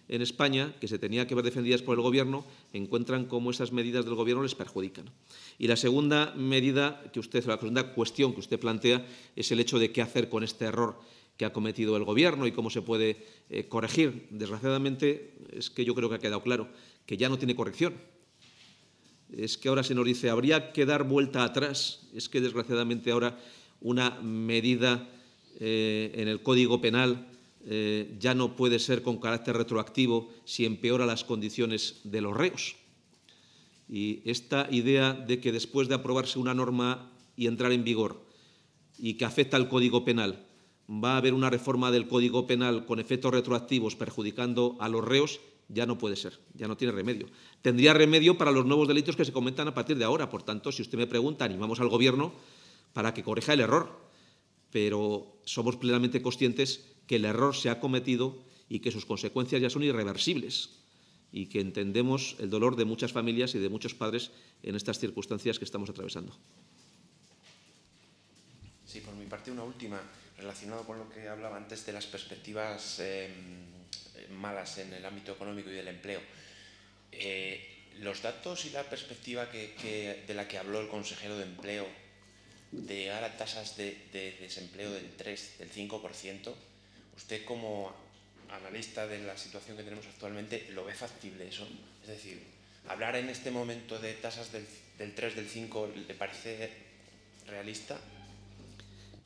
en España, que se tenía que ver defendidas por el Gobierno, encuentran cómo esas medidas del Gobierno les perjudican. Y la segunda medida que usted, la segunda cuestión que usted plantea es el hecho de qué hacer con este error que ha cometido el Gobierno y cómo se puede eh, corregir. Desgraciadamente, es que yo creo que ha quedado claro que ya no tiene corrección. Es que ahora se nos dice, habría que dar vuelta atrás. Es que, desgraciadamente, ahora una medida eh, en el Código Penal eh, ya no puede ser con carácter retroactivo si empeora las condiciones de los reos. Y esta idea de que después de aprobarse una norma y entrar en vigor y que afecta al Código Penal, va a haber una reforma del Código Penal con efectos retroactivos perjudicando a los reos, ya no puede ser, ya no tiene remedio. Tendría remedio para los nuevos delitos que se cometan a partir de ahora. Por tanto, si usted me pregunta, animamos al Gobierno para que corrija el error, pero somos plenamente conscientes que el error se ha cometido y que sus consecuencias ya son irreversibles y que entendemos el dolor de muchas familias y de muchos padres en estas circunstancias que estamos atravesando. Sí, por mi parte, una última. Relacionado con lo que hablaba antes de las perspectivas eh, malas en el ámbito económico y del empleo, eh, los datos y la perspectiva que, que, de la que habló el consejero de Empleo, de llegar a tasas de, de desempleo del tres por ciento, del cinco por ciento, ¿usted como analista de la situación que tenemos actualmente lo ve factible eso? Es decir, ¿hablar en este momento de tasas del, del tres por ciento, del cinco por ciento, le parece realista?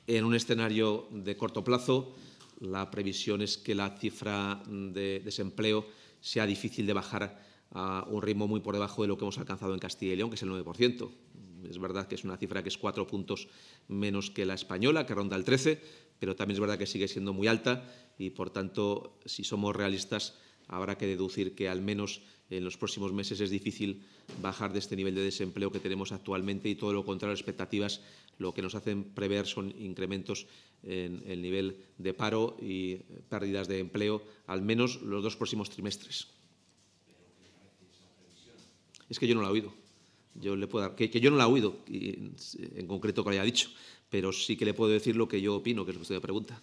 En un escenario de corto plazo, la previsión es que la cifra de desempleo sea difícil de bajar a un ritmo muy por debajo de lo que hemos alcanzado en Castilla y León, que es el nueve por ciento. Es verdad que es una cifra que es cuatro puntos menos que la española, que ronda el trece, pero también es verdad que sigue siendo muy alta y, por tanto, si somos realistas, habrá que deducir que al menos en los próximos meses es difícil bajar de este nivel de desempleo que tenemos actualmente y, todo lo contrario, las expectativas lo que nos hacen prever son incrementos en el nivel de paro y pérdidas de empleo, al menos los dos próximos trimestres. Es que yo no la he oído. Yo le puedo dar, que, que yo no la he oído, y en, en concreto que lo haya dicho, pero sí que le puedo decir lo que yo opino, que es lo que usted me pregunta.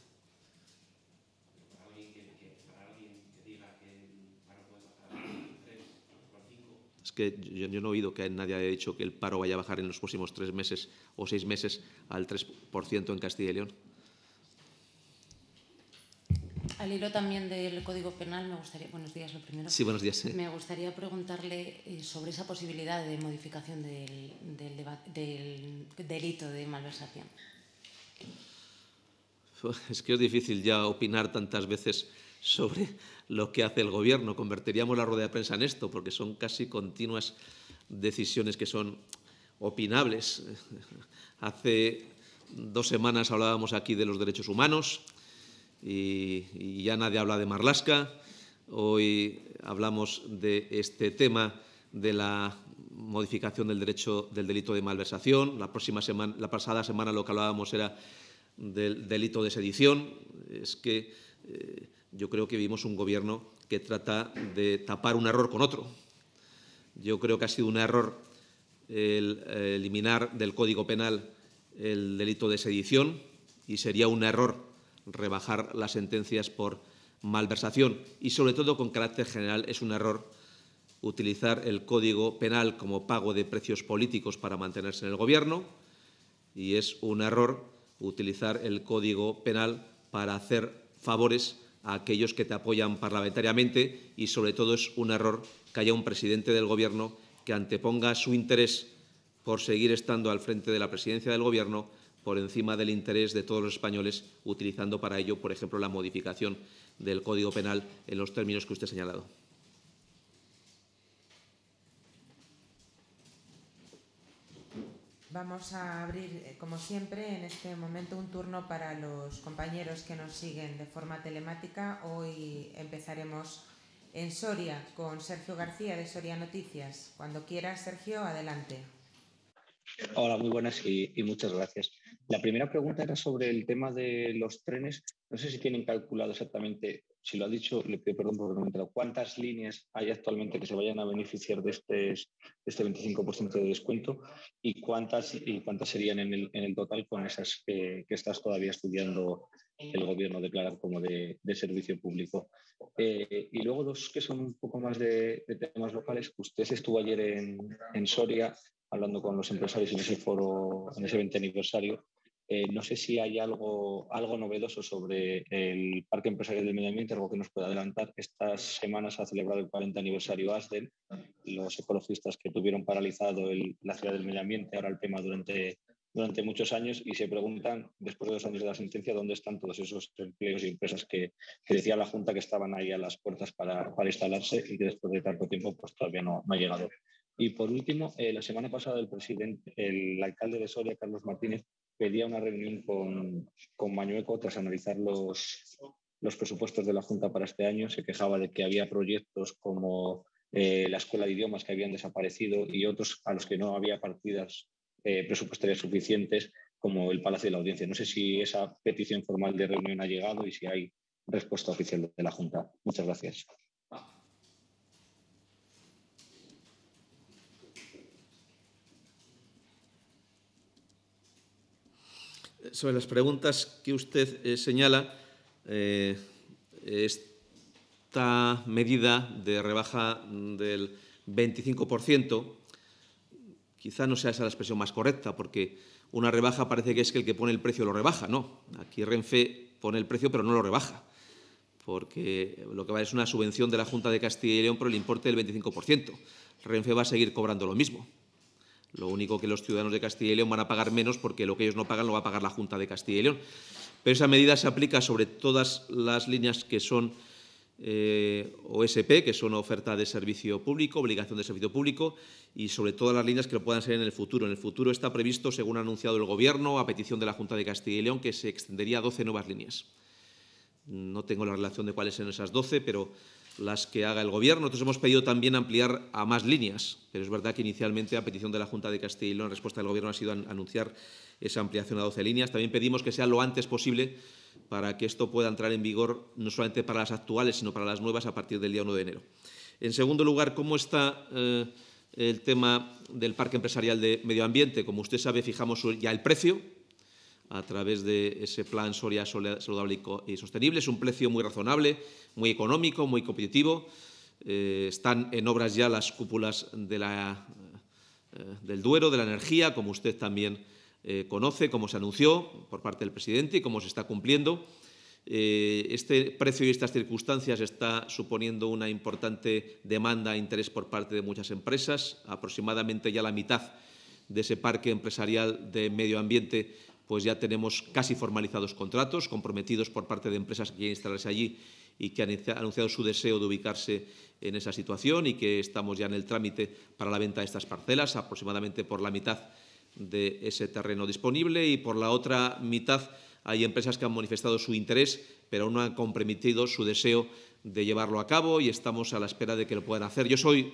Para alguien que, que, para alguien que diga que el paro puede bajar tres, cuatro, cinco. Es que yo, yo no he oído que nadie haya dicho que el paro vaya a bajar en los próximos tres meses o seis meses al tres por ciento en Castilla y León. Al hilo también del Código Penal, me gustaría, buenos días, lo primero. Sí, buenos días. Me gustaría preguntarle sobre esa posibilidad de modificación del, del, del delito de malversación. Es que es difícil ya opinar tantas veces sobre lo que hace el Gobierno. Convertiríamos la rueda de prensa en esto, porque son casi continuas decisiones que son opinables. Hace dos semanas hablábamos aquí de los derechos humanos. Y, y ya nadie habla de Marlaska. Hoy hablamos de este tema de la modificación del derecho del delito de malversación. La próxima semana, la pasada semana lo que hablábamos era del delito de sedición. Es que eh, yo creo que vivimos un Gobierno que trata de tapar un error con otro. Yo creo que ha sido un error el, eh, eliminar del Código Penal el delito de sedición y sería un error rebajar las sentencias por malversación y, sobre todo, con carácter general, es un error utilizar el Código Penal como pago de precios políticos para mantenerse en el Gobierno y es un error utilizar el Código Penal para hacer favores a aquellos que te apoyan parlamentariamente y, sobre todo, es un error que haya un presidente del Gobierno que anteponga su interés por seguir estando al frente de la presidencia del Gobierno por encima del interés de todos los españoles, utilizando para ello, por ejemplo, la modificación del Código Penal en los términos que usted ha señalado. Vamos a abrir, como siempre, en este momento un turno para los compañeros que nos siguen de forma telemática. Hoy empezaremos en Soria con Sergio García de Soria Noticias. Cuando quieras, Sergio, adelante. Hola, muy buenas y, y muchas gracias. La primera pregunta era sobre el tema de los trenes. No sé si tienen calculado exactamente, si lo ha dicho, le pido perdón por no entrar, cuántas líneas hay actualmente que se vayan a beneficiar de este, de este veinticinco por ciento de descuento y cuántas, y cuántas serían en el, en el total con esas que, que estás todavía estudiando el Gobierno declarar como de, de servicio público. Eh, y luego dos que son un poco más de, de temas locales. Usted estuvo ayer en, en Soria hablando con los empresarios en ese foro, en ese veinte aniversario. Eh, no sé si hay algo, algo novedoso sobre el Parque Empresarial del Medio Ambiente, algo que nos pueda adelantar. Estas semanas ha celebrado el cuarenta aniversario ASDEM, los ecologistas que tuvieron paralizado el, la ciudad del medio ambiente, ahora el tema durante, durante muchos años, y se preguntan, después de dos años de la sentencia, dónde están todos esos empleos y empresas que, que decía la Junta que estaban ahí a las puertas para, para instalarse y que después de tanto tiempo pues, todavía no, no ha llegado. Y, por último, eh, la semana pasada el presidente, el alcalde de Soria, Carlos Martínez, pedía una reunión con, con Mañueco tras analizar los, los presupuestos de la Junta para este año. Se quejaba de que había proyectos como eh, la Escuela de Idiomas que habían desaparecido y otros a los que no había partidas eh, presupuestarias suficientes, como el Palacio de la Audiencia. No sé si esa petición formal de reunión ha llegado y si hay respuesta oficial de la Junta. Muchas gracias. Sobre las preguntas que usted eh, señala, eh, esta medida de rebaja del veinticinco por ciento, quizá no sea esa la expresión más correcta, porque una rebaja parece que es que el que pone el precio lo rebaja. No, aquí Renfe pone el precio pero no lo rebaja, porque lo que vale es una subvención de la Junta de Castilla y León por el importe del veinticinco por ciento. Renfe va a seguir cobrando lo mismo. Lo único que los ciudadanos de Castilla y León van a pagar menos, porque lo que ellos no pagan lo va a pagar la Junta de Castilla y León. Pero esa medida se aplica sobre todas las líneas que son eh, O S P, que son oferta de servicio público, obligación de servicio público, y sobre todas las líneas que lo puedan ser en el futuro. En el futuro está previsto, según ha anunciado el Gobierno, a petición de la Junta de Castilla y León, que se extendería a doce nuevas líneas. No tengo la relación de cuáles son esas doce, pero las que haga el Gobierno. Nosotros hemos pedido también ampliar a más líneas, pero es verdad que inicialmente, a petición de la Junta de Castilla y León, la respuesta del Gobierno ha sido anunciar esa ampliación a doce líneas. También pedimos que sea lo antes posible para que esto pueda entrar en vigor no solamente para las actuales, sino para las nuevas a partir del día uno de enero. En segundo lugar, ¿cómo está eh, el tema del Parque Empresarial de Medio Ambiente? Como usted sabe, fijamos ya el precio a través de ese plan Soria Saludable y Sostenible. Es un precio muy razonable, muy económico, muy competitivo. Eh, están en obras ya las cúpulas de la, eh, del Duero, de la energía, como usted también eh, conoce, como se anunció por parte del presidente y como se está cumpliendo. Eh, este precio y estas circunstancias está suponiendo una importante demanda e interés por parte de muchas empresas. Aproximadamente ya la mitad de ese parque empresarial de medio ambiente, pues ya tenemos casi formalizados contratos comprometidos por parte de empresas que quieren instalarse allí y que han anunciado su deseo de ubicarse en esa situación, y que estamos ya en el trámite para la venta de estas parcelas, aproximadamente por la mitad de ese terreno disponible, y por la otra mitad hay empresas que han manifestado su interés, pero aún no han comprometido su deseo de llevarlo a cabo, y estamos a la espera de que lo puedan hacer. Yo soy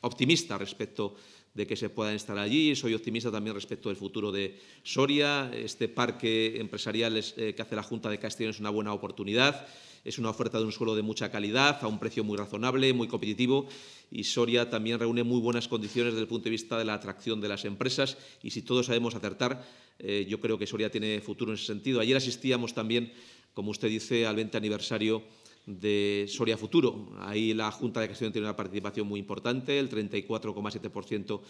optimista respecto de que se puedan estar allí. Soy optimista también respecto del futuro de Soria. Este parque empresarial es, eh, que hace la Junta de Castilla es una buena oportunidad. Es una oferta de un suelo de mucha calidad, a un precio muy razonable, muy competitivo, y Soria también reúne muy buenas condiciones desde el punto de vista de la atracción de las empresas, y si todos sabemos acertar, eh, yo creo que Soria tiene futuro en ese sentido. Ayer asistíamos también, como usted dice, al veinte aniversario de Soria Futuro. Ahí la Junta de Castilla tiene una participación muy importante, el treinta y cuatro coma siete por ciento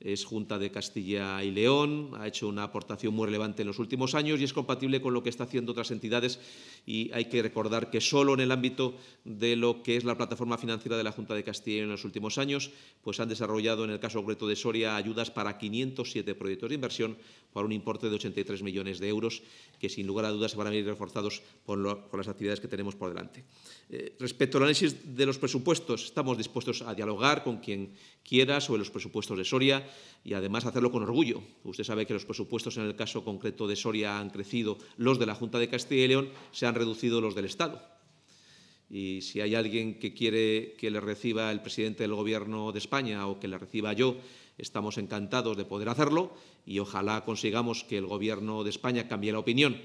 es Junta de Castilla y León, ha hecho una aportación muy relevante en los últimos años y es compatible con lo que está haciendo otras entidades, y hay que recordar que solo en el ámbito de lo que es la plataforma financiera de la Junta de Castilla y León en los últimos años, pues han desarrollado en el caso concreto de Soria ayudas para quinientos siete proyectos de inversión por un importe de ochenta y tres millones de euros, que sin lugar a dudas se van a ver reforzados por, lo, por las actividades que tenemos por delante. Eh, respecto al análisis de los presupuestos, estamos dispuestos a dialogar con quien quiera sobre los presupuestos de Soria, y además hacerlo con orgullo. Usted sabe que los presupuestos en el caso concreto de Soria han crecido, los de la Junta de Castilla y León se han reducido los del Estado. Y si hay alguien que quiere que le reciba el presidente del Gobierno de España o que le reciba yo, estamos encantados de poder hacerlo, y ojalá consigamos que el Gobierno de España cambie la opinión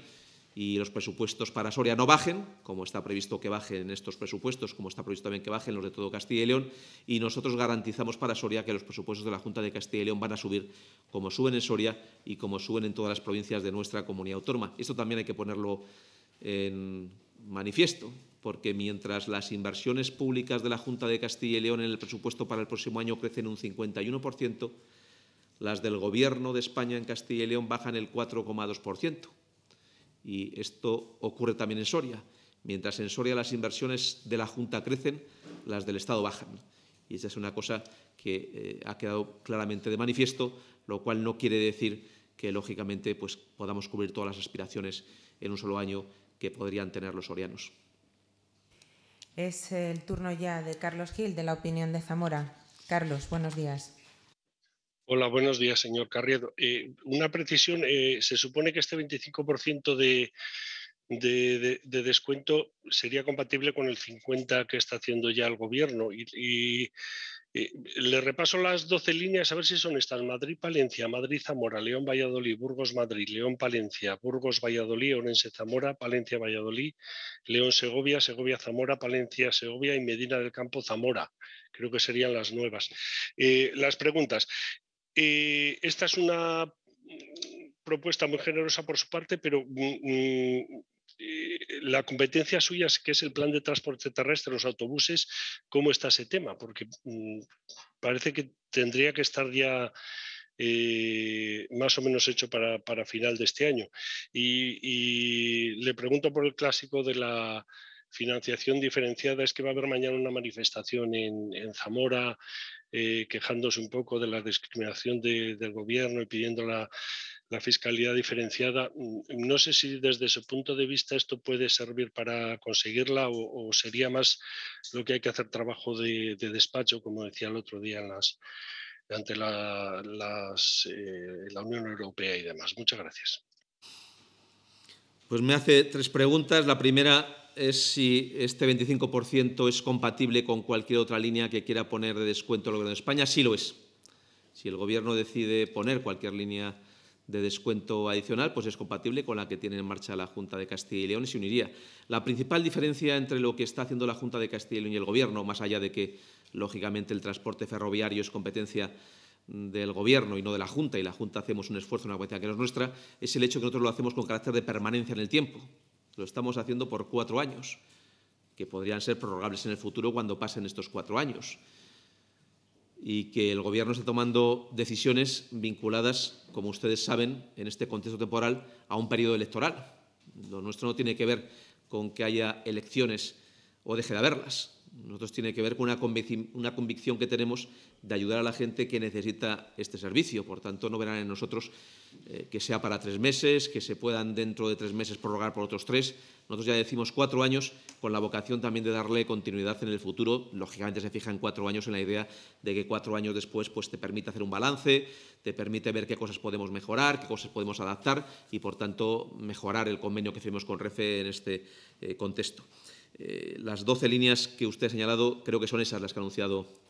y los presupuestos para Soria no bajen, como está previsto que bajen en estos presupuestos, como está previsto también que bajen los de todo Castilla y León, y nosotros garantizamos para Soria que los presupuestos de la Junta de Castilla y León van a subir, como suben en Soria y como suben en todas las provincias de nuestra comunidad autónoma. Esto también hay que ponerlo en manifiesto, porque mientras las inversiones públicas de la Junta de Castilla y León en el presupuesto para el próximo año crecen un cincuenta y uno por ciento, las del Gobierno de España en Castilla y León bajan el cuatro coma dos por ciento. Y esto ocurre también en Soria. Mientras en Soria las inversiones de la Junta crecen, las del Estado bajan. Y esa es una cosa que eh, ha quedado claramente de manifiesto, lo cual no quiere decir que, lógicamente, pues, podamos cubrir todas las aspiraciones en un solo año que podrían tener los sorianos. Es el turno ya de Carlos Gil, de La Opinión de Zamora. Carlos, buenos días. Hola, buenos días, señor Carriedo. Eh, una precisión, eh, se supone que este veinticinco por ciento de, de, de, de descuento sería compatible con el cincuenta por ciento que está haciendo ya el Gobierno. Y, y eh, le repaso las doce líneas, a ver si son estas: Madrid-Palencia, Madrid-Zamora, León-Valladolid, Burgos-Madrid, León-Palencia, Burgos-Valladolid, Orense-Zamora, Palencia-Valladolid, León-Segovia, Segovia-Zamora, Palencia-Segovia y Medina del Campo-Zamora. Creo que serían las nuevas. Eh, las preguntas. Eh, esta es una propuesta muy generosa por su parte, pero mm, la competencia suya es que es el plan de transporte terrestre, los autobuses, ¿cómo está ese tema? Porque mm, parece que tendría que estar ya eh, más o menos hecho para, para final de este año. Y, y le pregunto por el clásico de la financiación diferenciada. Es que va a haber mañana una manifestación en, en Zamora eh, quejándose un poco de la discriminación de, del gobierno y pidiendo la, la fiscalidad diferenciada. No sé si desde su punto de vista esto puede servir para conseguirla o, o sería más lo que hay que hacer trabajo de, de despacho, como decía el otro día en las, ante la, las, eh, la Unión Europea y demás. Muchas gracias. Pues me hace tres preguntas. La primera es si este veinticinco por ciento es compatible con cualquier otra línea que quiera poner de descuento el Gobierno de España. Sí lo es. Si el Gobierno decide poner cualquier línea de descuento adicional, pues es compatible con la que tiene en marcha la Junta de Castilla y León y se uniría. La principal diferencia entre lo que está haciendo la Junta de Castilla y León y el Gobierno, más allá de que, lógicamente, el transporte ferroviario es competencia del Gobierno y no de la Junta, y la Junta hacemos un esfuerzo, una competencia que no es nuestra, es el hecho que nosotros lo hacemos con carácter de permanencia en el tiempo. Lo estamos haciendo por cuatro años, que podrían ser prorrogables en el futuro cuando pasen estos cuatro años. Y que el Gobierno está tomando decisiones vinculadas, como ustedes saben, en este contexto temporal, a un periodo electoral. Lo nuestro no tiene que ver con que haya elecciones o deje de haberlas. Nosotros tiene que ver con una convic- una convicción que tenemos de ayudar a la gente que necesita este servicio. Por tanto, no verán en nosotros eh, que sea para tres meses, que se puedan dentro de tres meses prorrogar por otros tres. Nosotros ya decimos cuatro años con la vocación también de darle continuidad en el futuro. Lógicamente se fija en cuatro años en la idea de que cuatro años después pues, te permite hacer un balance, te permite ver qué cosas podemos mejorar, qué cosas podemos adaptar y, por tanto, mejorar el convenio que firmamos con Renfe en este eh, contexto. Eh, las doce líneas que usted ha señalado creo que son esas las que ha anunciado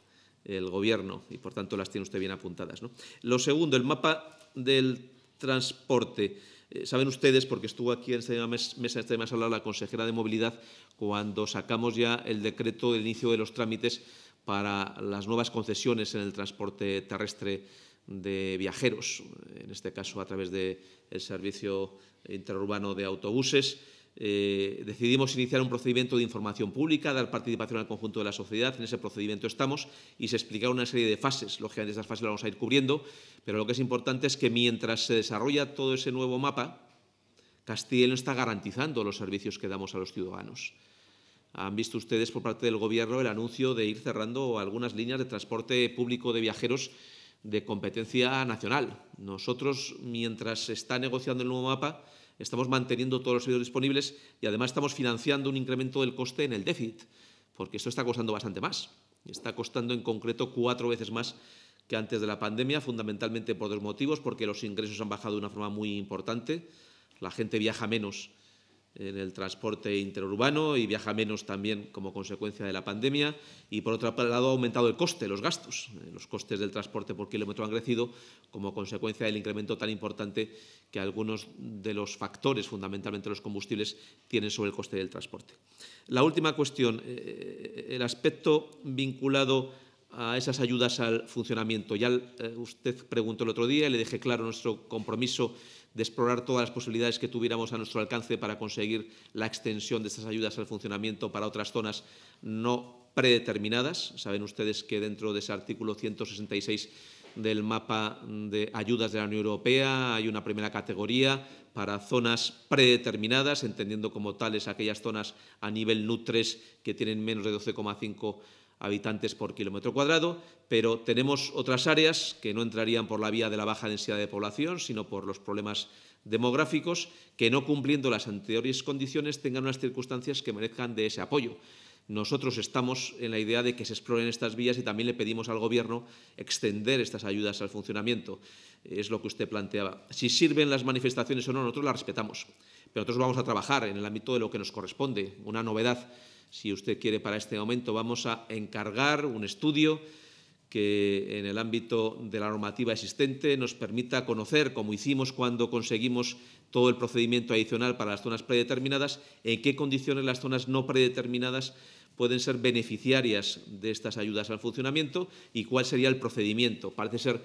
el Gobierno y, por tanto, las tiene usted bien apuntadas, ¿no? Lo segundo, el mapa del transporte. Eh, saben ustedes, porque estuvo aquí en esta mesa, en esta misma sala, la consejera de Movilidad, cuando sacamos ya el decreto del inicio de los trámites para las nuevas concesiones en el transporte terrestre de viajeros, en este caso a través del servicio interurbano de autobuses. Eh, decidimos iniciar un procedimiento de información pública, dar participación al conjunto de la sociedad. En ese procedimiento estamos y se explicaron una serie de fases. Lógicamente, esas fases las vamos a ir cubriendo, pero lo que es importante es que mientras se desarrolla todo ese nuevo mapa, Castilla y León está garantizando los servicios que damos a los ciudadanos. Han visto ustedes por parte del Gobierno el anuncio de ir cerrando algunas líneas de transporte público de viajeros de competencia nacional. Nosotros, mientras se está negociando el nuevo mapa, estamos manteniendo todos los servicios disponibles y, además, estamos financiando un incremento del coste en el déficit, porque esto está costando bastante más. Está costando, en concreto, cuatro veces más que antes de la pandemia, fundamentalmente por dos motivos, porque los ingresos han bajado de una forma muy importante. La gente viaja menos en el transporte interurbano y viaja menos también como consecuencia de la pandemia y, por otro lado, ha aumentado el coste, los gastos. Los costes del transporte por kilómetro han crecido como consecuencia del incremento tan importante que algunos de los factores, fundamentalmente los combustibles, tienen sobre el coste del transporte. La última cuestión, eh, el aspecto vinculado a esas ayudas al funcionamiento. Ya eh, usted preguntó el otro día y le dejé claro nuestro compromiso de explorar todas las posibilidades que tuviéramos a nuestro alcance para conseguir la extensión de estas ayudas al funcionamiento para otras zonas no predeterminadas. Saben ustedes que dentro de ese artículo ciento sesenta y seis del mapa de ayudas de la Unión Europea hay una primera categoría para zonas predeterminadas, entendiendo como tales aquellas zonas a nivel N U tres que tienen menos de doce coma cinco habitantes por kilómetro cuadrado, pero tenemos otras áreas que no entrarían por la vía de la baja densidad de población, sino por los problemas demográficos, que no cumpliendo las anteriores condiciones tengan unas circunstancias que merezcan de ese apoyo. Nosotros estamos en la idea de que se exploren estas vías y también le pedimos al Gobierno extender estas ayudas al funcionamiento. Es lo que usted planteaba. Si sirven las manifestaciones o no, nosotros las respetamos, pero nosotros vamos a trabajar en el ámbito de lo que nos corresponde. Una novedad, si usted quiere, para este momento, vamos a encargar un estudio que en el ámbito de la normativa existente nos permita conocer, como hicimos cuando conseguimos todo el procedimiento adicional para las zonas predeterminadas, en qué condiciones las zonas no predeterminadas pueden ser beneficiarias de estas ayudas al funcionamiento y cuál sería el procedimiento. Parece ser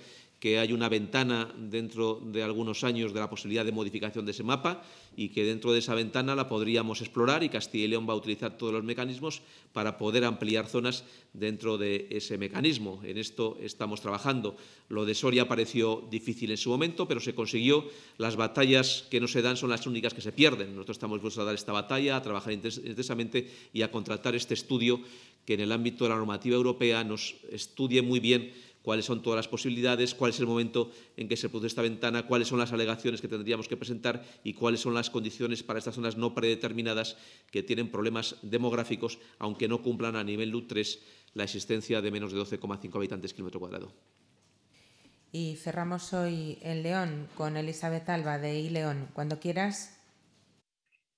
que hay una ventana dentro de algunos años de la posibilidad de modificación de ese mapa y que dentro de esa ventana la podríamos explorar, y Castilla y León va a utilizar todos los mecanismos para poder ampliar zonas dentro de ese mecanismo. En esto estamos trabajando. Lo de Soria pareció difícil en su momento, pero se consiguió. Las batallas que no se dan son las únicas que se pierden. Nosotros estamos dispuestos a dar esta batalla, a trabajar intensamente y a contratar este estudio que en el ámbito de la normativa europea nos estudie muy bien cuáles son todas las posibilidades, cuál es el momento en que se produce esta ventana, cuáles son las alegaciones que tendríamos que presentar y cuáles son las condiciones para estas zonas no predeterminadas que tienen problemas demográficos, aunque no cumplan a nivel LUT tres la existencia de menos de doce coma cinco habitantes kilómetro cuadrado. Y cerramos hoy en León con Elizabeth Alba de iLeón. Cuando quieras.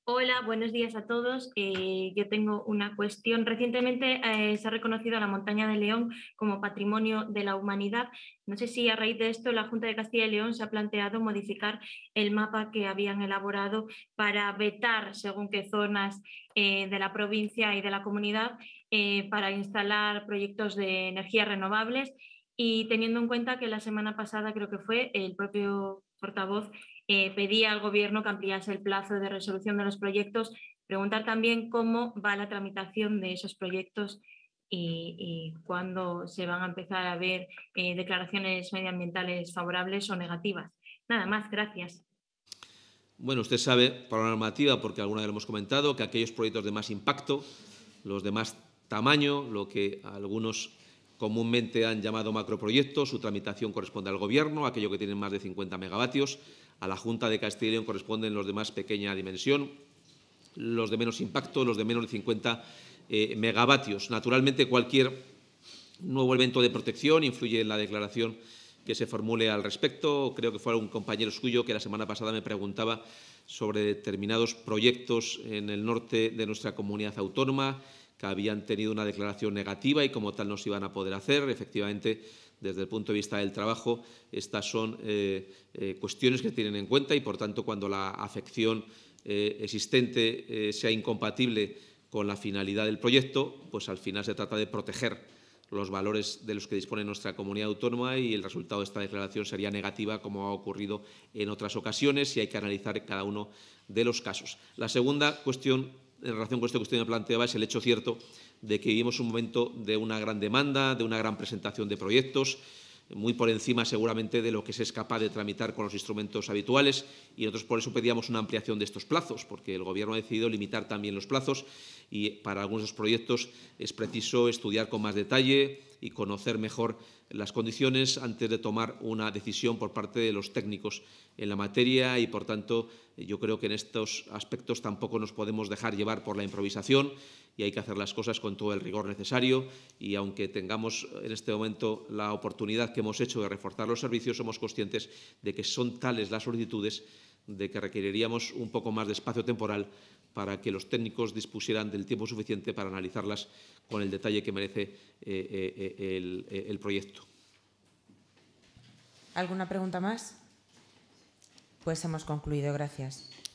Hola, buenos días a todos. Eh, yo tengo una cuestión. Recientemente eh, se ha reconocido a la montaña de León como patrimonio de la humanidad. No sé si a raíz de esto la Junta de Castilla y León se ha planteado modificar el mapa que habían elaborado para vetar según qué zonas eh, de la provincia y de la comunidad eh, para instalar proyectos de energías renovables, y teniendo en cuenta que la semana pasada, creo que fue, el propio portavoz Eh, pedía al Gobierno que ampliase el plazo de resolución de los proyectos, preguntar también cómo va la tramitación de esos proyectos y, y cuándo se van a empezar a ver eh, declaraciones medioambientales favorables o negativas. Nada más, gracias. Bueno, usted sabe, para la normativa, porque alguna vez lo hemos comentado, que aquellos proyectos de más impacto, los de más tamaño, lo que algunos comúnmente han llamado macroproyectos, su tramitación corresponde al Gobierno, aquello que tiene más de cincuenta megavatios, a la Junta de Castilla y León corresponden los de más pequeña dimensión, los de menos impacto, los de menos de cincuenta eh, megavatios. Naturalmente, cualquier nuevo evento de protección influye en la declaración que se formule al respecto. Creo que fue un compañero suyo que la semana pasada me preguntaba sobre determinados proyectos en el norte de nuestra comunidad autónoma que habían tenido una declaración negativa y como tal no se iban a poder hacer. Efectivamente, desde el punto de vista del trabajo, estas son eh, eh, cuestiones que tienen en cuenta y, por tanto, cuando la afección eh, existente eh, sea incompatible con la finalidad del proyecto, pues al final se trata de proteger los valores de los que dispone nuestra comunidad autónoma y el resultado de esta declaración sería negativa, como ha ocurrido en otras ocasiones, y hay que analizar cada uno de los casos. La segunda cuestión, en relación con esto que usted me planteaba, es el hecho cierto de que vivimos un momento de una gran demanda, de una gran presentación de proyectos, muy por encima seguramente de lo que se es capaz de tramitar con los instrumentos habituales, y nosotros por eso pedíamos una ampliación de estos plazos, porque el Gobierno ha decidido limitar también los plazos y para algunos de los proyectos es preciso estudiar con más detalle y conocer mejor las condiciones antes de tomar una decisión por parte de los técnicos en la materia y, por tanto, yo creo que en estos aspectos tampoco nos podemos dejar llevar por la improvisación y hay que hacer las cosas con todo el rigor necesario y, aunque tengamos en este momento la oportunidad que hemos hecho de reforzar los servicios, somos conscientes de que son tales las solicitudes de que requeriríamos un poco más de espacio temporal para que los técnicos dispusieran del tiempo suficiente para analizarlas con el detalle que merece eh, eh, el, el proyecto. ¿Alguna pregunta más? Pues hemos concluido. Gracias.